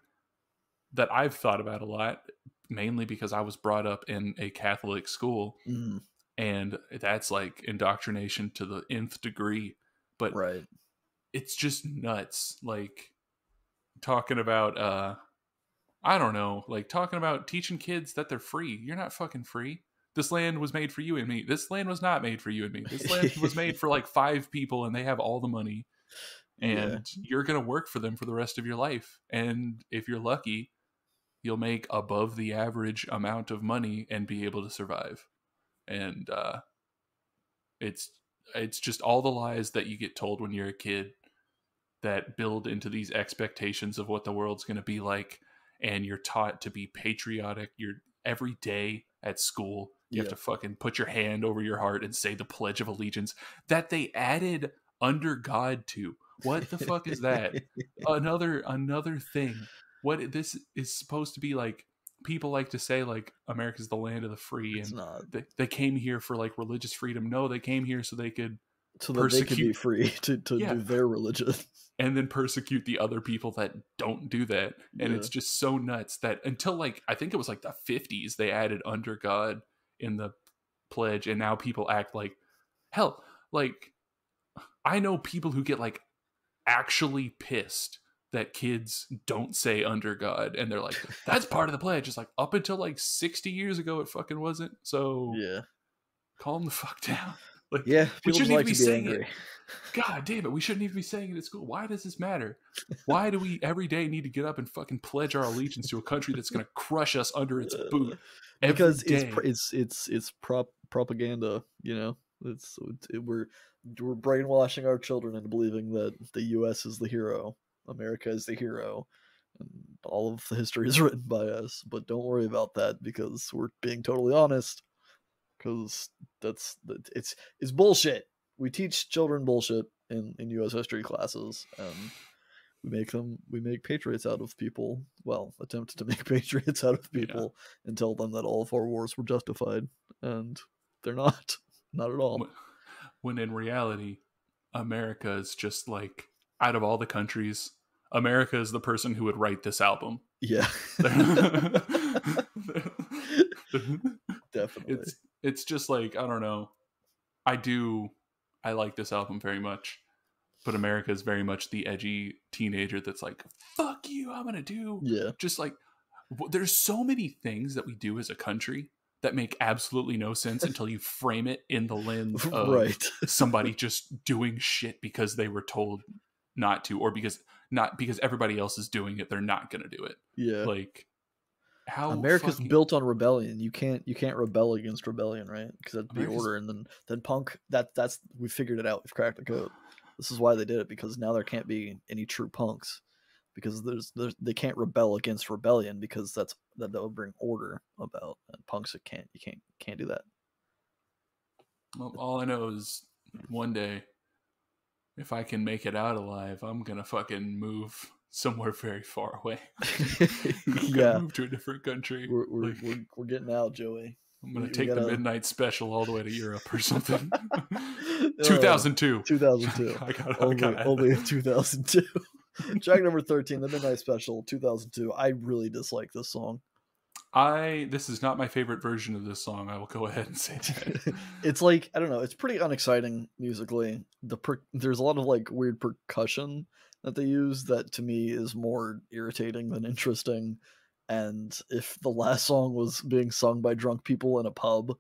that I've thought about a lot, mainly because I was brought up in a Catholic school, and that's like indoctrination to the nth degree, but it's just nuts. Like talking about, I don't know, like talking about teaching kids that they're free. You're not fucking free. This land was made for you and me. This land was not made for you and me. This land was made for like 5 people, and they have all the money, and you're going to work for them for the rest of your life. And if you're lucky, you'll make above the average amount of money and be able to survive. And it's just all the lies that you get told when you're a kid that build into these expectations of what the world's going to be like. And you're taught to be patriotic. You're every day at school, you have to fucking put your hand over your heart and say the Pledge of Allegiance that they added "under God" to. What the fuck is that? Another thing. What this is supposed to be like? People like to say like America's the land of the free, it's not. They came here for like religious freedom. No, they came here so they could persecute. They could be free to do their religion. And then persecute the other people that don't do that. And it's just so nuts that until like, I think it was like the 50s, they added "under God" in the pledge. And now people act like, hell, like I know people who get like actually pissed that kids don't say "under God." And they're like, that's part of the pledge. It's like, up until like 60 years ago, it fucking wasn't. So yeah, calm the fuck down. Like, yeah, we shouldn't even be saying it. God damn it, we shouldn't even be saying it at school. Why does this matter? Why do we every day need to get up and fucking pledge our allegiance to a country that's going to crush us under its boot? Because it's propaganda, you know. We're brainwashing our children into believing that the U.S. is the hero, America is the hero, and all of the history is written by us. But don't worry about that, because we're being totally honest. Because it's bullshit. We teach children bullshit in U.S. history classes, and we make patriots out of people. Well, attempt to make patriots out of people, and tell them that all of our wars were justified, and they're not at all. When in reality, America is just like, out of all the countries, America is the person who would write this album. Yeah, definitely. It's just like, I don't know. I like this album very much, but America is very much the edgy teenager that's like, fuck you, I'm gonna do. Yeah. Just like, there's so many things that we do as a country that make absolutely no sense until you frame it in the lens of somebody just doing shit because they were told not to, or because everybody else is doing it, they're not gonna do it. Yeah. Like, how America's built on rebellion. You can't rebel against rebellion, right? Because that'd be order, and then punk. That's we figured it out. We've cracked the code. This is why they did it, because now there can't be any true punks, because they can't rebel against rebellion, because that would bring order about, and punks can't do that. Well, all I know is one day, if I can make it out alive, I'm gonna fucking move somewhere very far away. Yeah, move to a different country. We're getting out, Joey. I'm going to take the midnight special all the way to Europe or something. 2002. 2002. Only in 2002. Track number 13, the midnight special, 2002. I really dislike this song. This is not my favorite version of this song. I will go ahead and say that. It's like, I don't know. It's pretty unexciting musically. There's a lot of like weird percussion that they use that to me is more irritating than interesting. And if the last song was being sung by drunk people in a pub,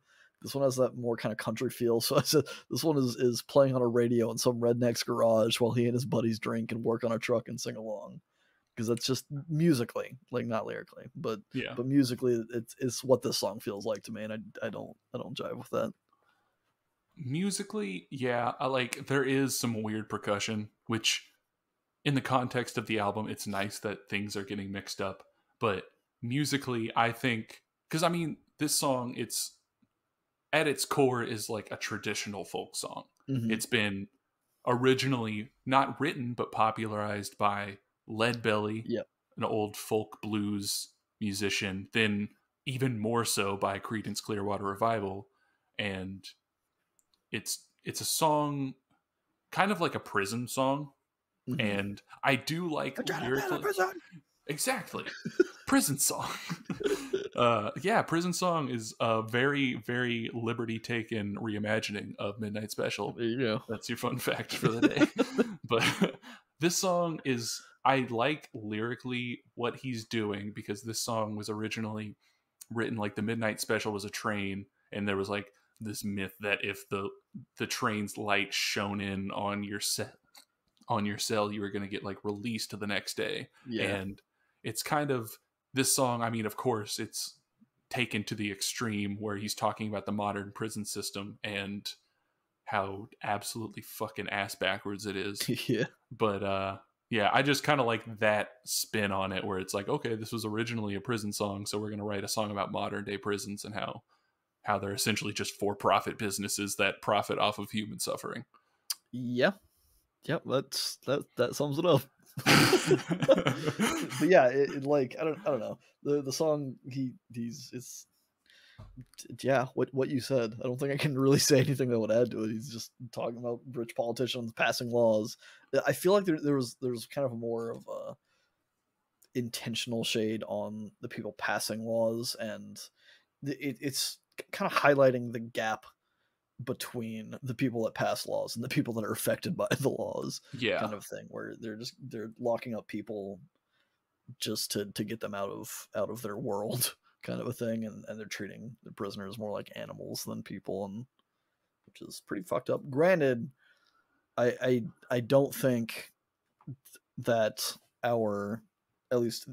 this one has that more kind of country feel. So I said, this one is playing on a radio in some redneck's garage while he and his buddies drink and work on a truck and sing along. Because that's just musically, like not lyrically, but yeah. But musically, it's what this song feels like to me, and I don't jive with that. Musically, yeah, I like there is some weird percussion, which in the context of the album, it's nice that things are getting mixed up. But musically, I think because I mean this song, it's at its core is like a traditional folk song. Mm-hmm. It's been originally not written but popularized by Lead Belly, yep, an old folk blues musician, then even more so by Creedence Clearwater Revival. And it's a song kind of like a prison song. Mm-hmm. And I do like lyrically. Exactly. Prison song. Yeah, prison song is a very, very liberty taken reimagining of Midnight Special. There you go. That's your fun fact for the day. But this song is, I like lyrically what he's doing, because this song was originally written like the Midnight Special was a train, and there was like this myth that if the train's light shone in on your cell, you were going to get like released to the next day. Yeah. And it's kind of this song. I mean, of course it's taken to the extreme where he's talking about the modern prison system and how absolutely fucking ass backwards it is. Yeah. But, yeah, I just kind of like that spin on it where it's like, okay, this was originally a prison song, so we're going to write a song about modern day prisons and how they're essentially just for-profit businesses that profit off of human suffering. Yeah. Yep, yeah, that sums it up. But yeah, it like I don't know. The song yeah, what you said. I don't think I can really say anything that would add to it. He's just talking about rich politicians passing laws. I feel like there was kind of more of a intentional shade on the people passing laws, and it's kind of highlighting the gap between the people that pass laws and the people that are affected by the laws. Yeah, kind of thing where they're locking up people just to get them out of their world. Kind of a thing, and they're treating the prisoners more like animals than people, and which is pretty fucked up. Granted, I don't think that at least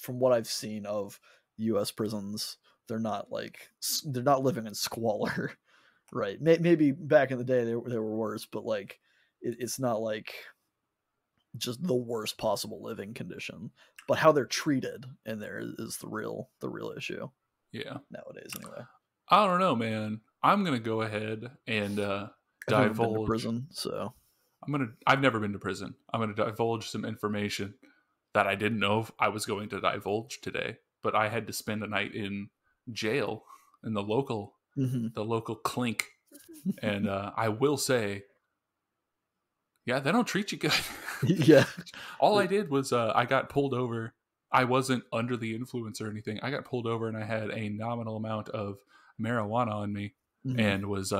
from what I've seen of U.S. prisons, they're not living in squalor, right? Maybe back in the day they were worse, but like it's not like just the worst possible living condition, but how they're treated in there is the real issue. Yeah, nowadays anyway. I don't know, man. I'm gonna go ahead and divulge prison. So I've never been to prison. I'm gonna divulge some information that I didn't know if I was going to divulge today, but I had to spend a night in jail in the local the local clink, and I will say, yeah, they don't treat you good. Yeah. All I did was I got pulled over. I wasn't under the influence or anything. I got pulled over and I had a nominal amount of marijuana on me, and was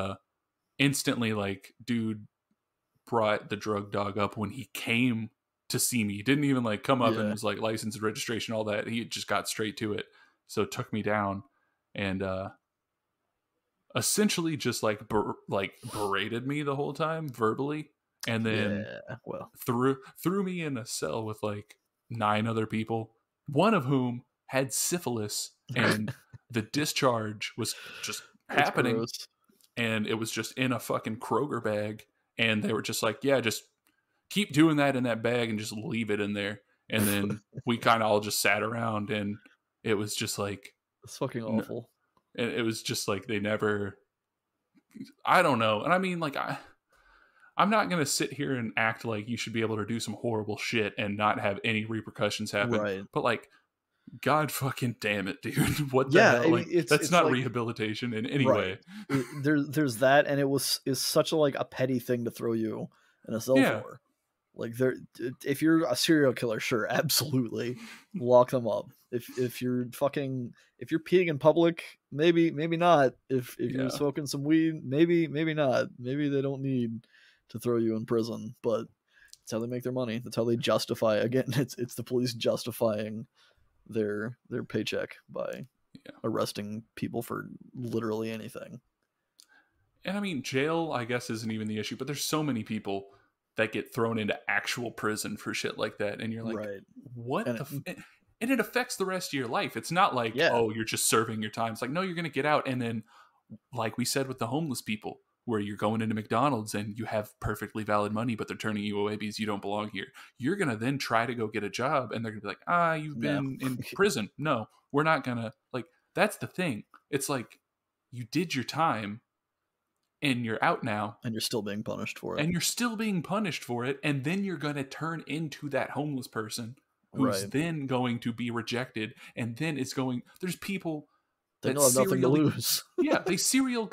instantly like, dude brought the drug dog up when he came to see me. He didn't even like come up and was like license and registration, all that. He just got straight to it. So took me down and essentially just like berated me the whole time verbally. And then threw me in a cell with like 9 other people, one of whom had syphilis, and the discharge was just happening. Gross. And it was just in a fucking Kroger bag. And they were just like, yeah, just keep doing that in that bag and just leave it in there. And then we kind of all just sat around, and it was just like, that's fucking awful. And it was just like, they never, I don't know. And I mean, like, I'm not going to sit here and act like you should be able to do some horrible shit and not have any repercussions happen. Right. But like, God fucking damn it, dude. What the hell? Like, that's not like, rehabilitation in any way. There's that, and it is such a like a petty thing to throw you in a cell for. Like, if you're a serial killer, sure, absolutely lock them up. If you're fucking, if you're peeing in public, maybe not. If you're smoking some weed, maybe not. Maybe they don't need to throw you in prison, but that's how they make their money. That's how they justify. Again, it's the police justifying their paycheck by arresting people for literally anything. And I mean, jail, I guess, isn't even the issue, but there's so many people that get thrown into actual prison for shit like that. And you're like, what? And it affects the rest of your life. It's not like, oh, you're just serving your time. It's like, no, you're going to get out. And then like we said with the homeless people, where you're going into McDonald's and you have perfectly valid money, but they're turning you away because you don't belong here. You're going to then try to go get a job, and they're going to be like, ah, you've been in prison. No, we're not going to. Like, that's the thing. It's like, you did your time, and you're out now. And you're still being punished for it. And you're still being punished for it. And then you're going to turn into that homeless person who's then going to be rejected. And then it's going, there's people... They know nothing to lose. They serially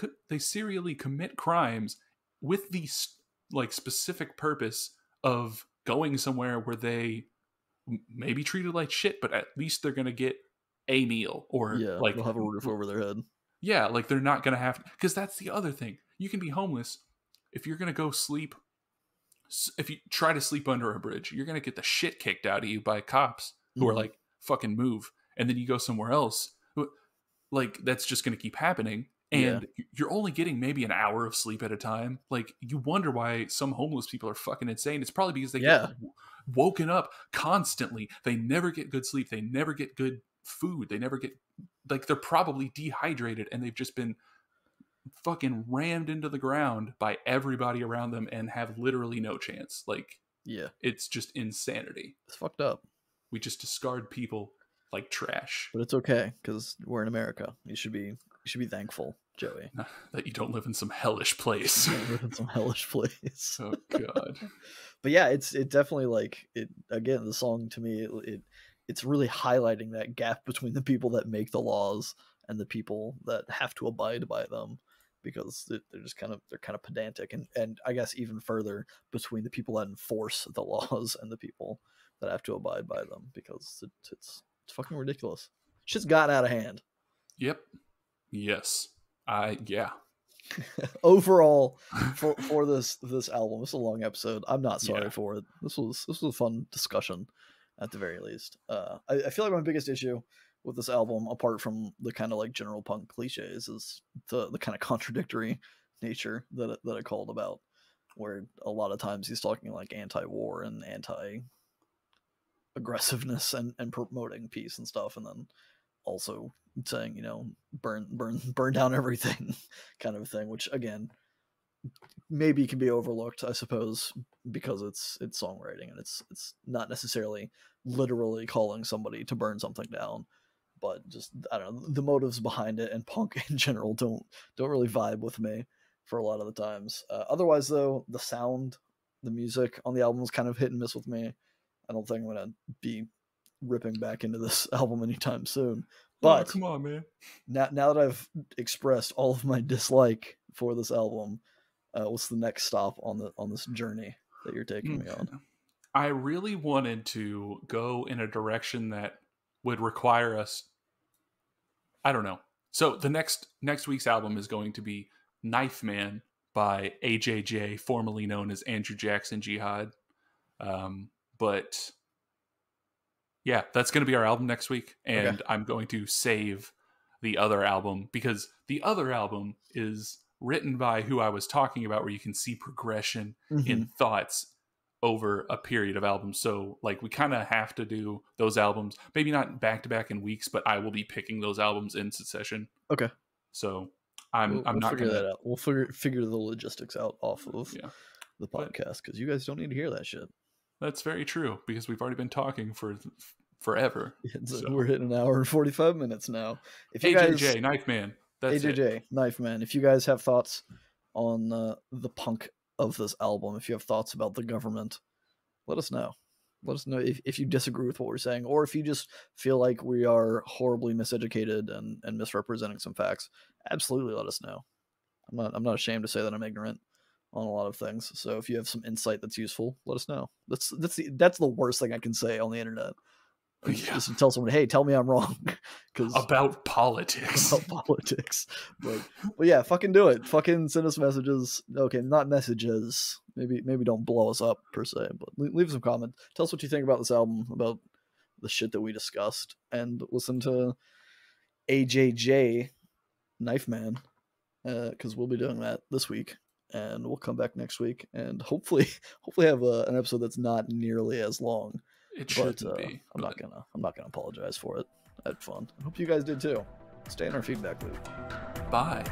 commit crimes with the like specific purpose of going somewhere where they may be treated like shit, but at least they're gonna get a meal, or like they'll have a roof over their head. Yeah, like they're not gonna have, because that's the other thing. You can be homeless if you're gonna go sleep. If you try to sleep under a bridge, you're gonna get the shit kicked out of you by cops who are like, "Fucking move," and then you go somewhere else. Like, that's just going to keep happening. And you're only getting maybe an hour of sleep at a time. Like, you wonder why some homeless people are fucking insane. It's probably because they get woken up constantly. They never get good sleep. They never get good food. They never get, like, they're probably dehydrated, and they've just been fucking rammed into the ground by everybody around them and have literally no chance. Like, it's just insanity. It's fucked up. We just discard people like trash, but it's okay because we're in America. You should be thankful, Joey, that you don't live in some hellish place. Oh god. But yeah, it definitely, like, it again, the song to me, it's really highlighting that gap between the people that make the laws and the people that have to abide by them, because they're just kind of pedantic, and I guess even further between the people that enforce the laws and the people that have to abide by them, because it's fucking ridiculous. Shit's gotten out of hand. Yep. Yes. Yeah. Overall, for this album, it's a long episode. I'm not sorry for it. This was a fun discussion, at the very least. I feel like my biggest issue with this album, apart from the kind of like general punk cliches, is the kind of contradictory nature that I called about, where a lot of times he's talking like anti-war and anti-aggressiveness and promoting peace and stuff, and then also saying, you know, burn down everything kind of thing, which again maybe can be overlooked, I suppose, because it's songwriting, and it's not necessarily literally calling somebody to burn something down, but just, I don't know, the motives behind it and punk in general don't really vibe with me for a lot of the times. Otherwise though, the music on the album is kind of hit and miss with me. I don't think I'm going to be ripping back into this album anytime soon. But come on, man. Now that I've expressed all of my dislike for this album, what's the next stop on this journey that you're taking me on? I really wanted to go in a direction that would require us, I don't know. So the next week's album is going to be Knife Man by AJJ, formerly known as Andrew Jackson Jihad. But yeah, that's going to be our album next week. And I'm going to save the other album, because the other album is written by who I was talking about, where you can see progression in thoughts over a period of albums. So like, we kind of have to do those albums, maybe not back to back in weeks, but I will be picking those albums in succession. Okay. So I'm not going to figure that out. We'll figure the logistics out off of the podcast, because you guys don't need to hear that shit. That's very true, because we've already been talking for forever. So. We're hitting an hour and 45 minutes now. If you AJJ, guys, Knife Man. That's AJJ, it. Knife Man. If you guys have thoughts on the punk of this album, if you have thoughts about the government, let us know. let us know if you disagree with what we're saying, or if you just feel like we are horribly miseducated and misrepresenting some facts. Absolutely, let us know. I'm not ashamed to say that I'm ignorant on a lot of things. So if you have some insight that's useful, let us know. That's the worst thing I can say on the internet. Yeah. Just tell someone, hey, tell me I'm wrong. About politics. About politics. Like, well, yeah, fucking do it. Fucking send us messages. Okay, not messages. Maybe don't blow us up, per se, but leave some comment. Tell us what you think about this album, about the shit that we discussed, and listen to AJJ Knife Man, because we'll be doing that this week, and we'll come back next week, and hopefully have an episode that's not nearly as long. It should be. I'm not gonna apologize for it. I had fun. I hope you guys did too. Stay in our feedback loop. Bye.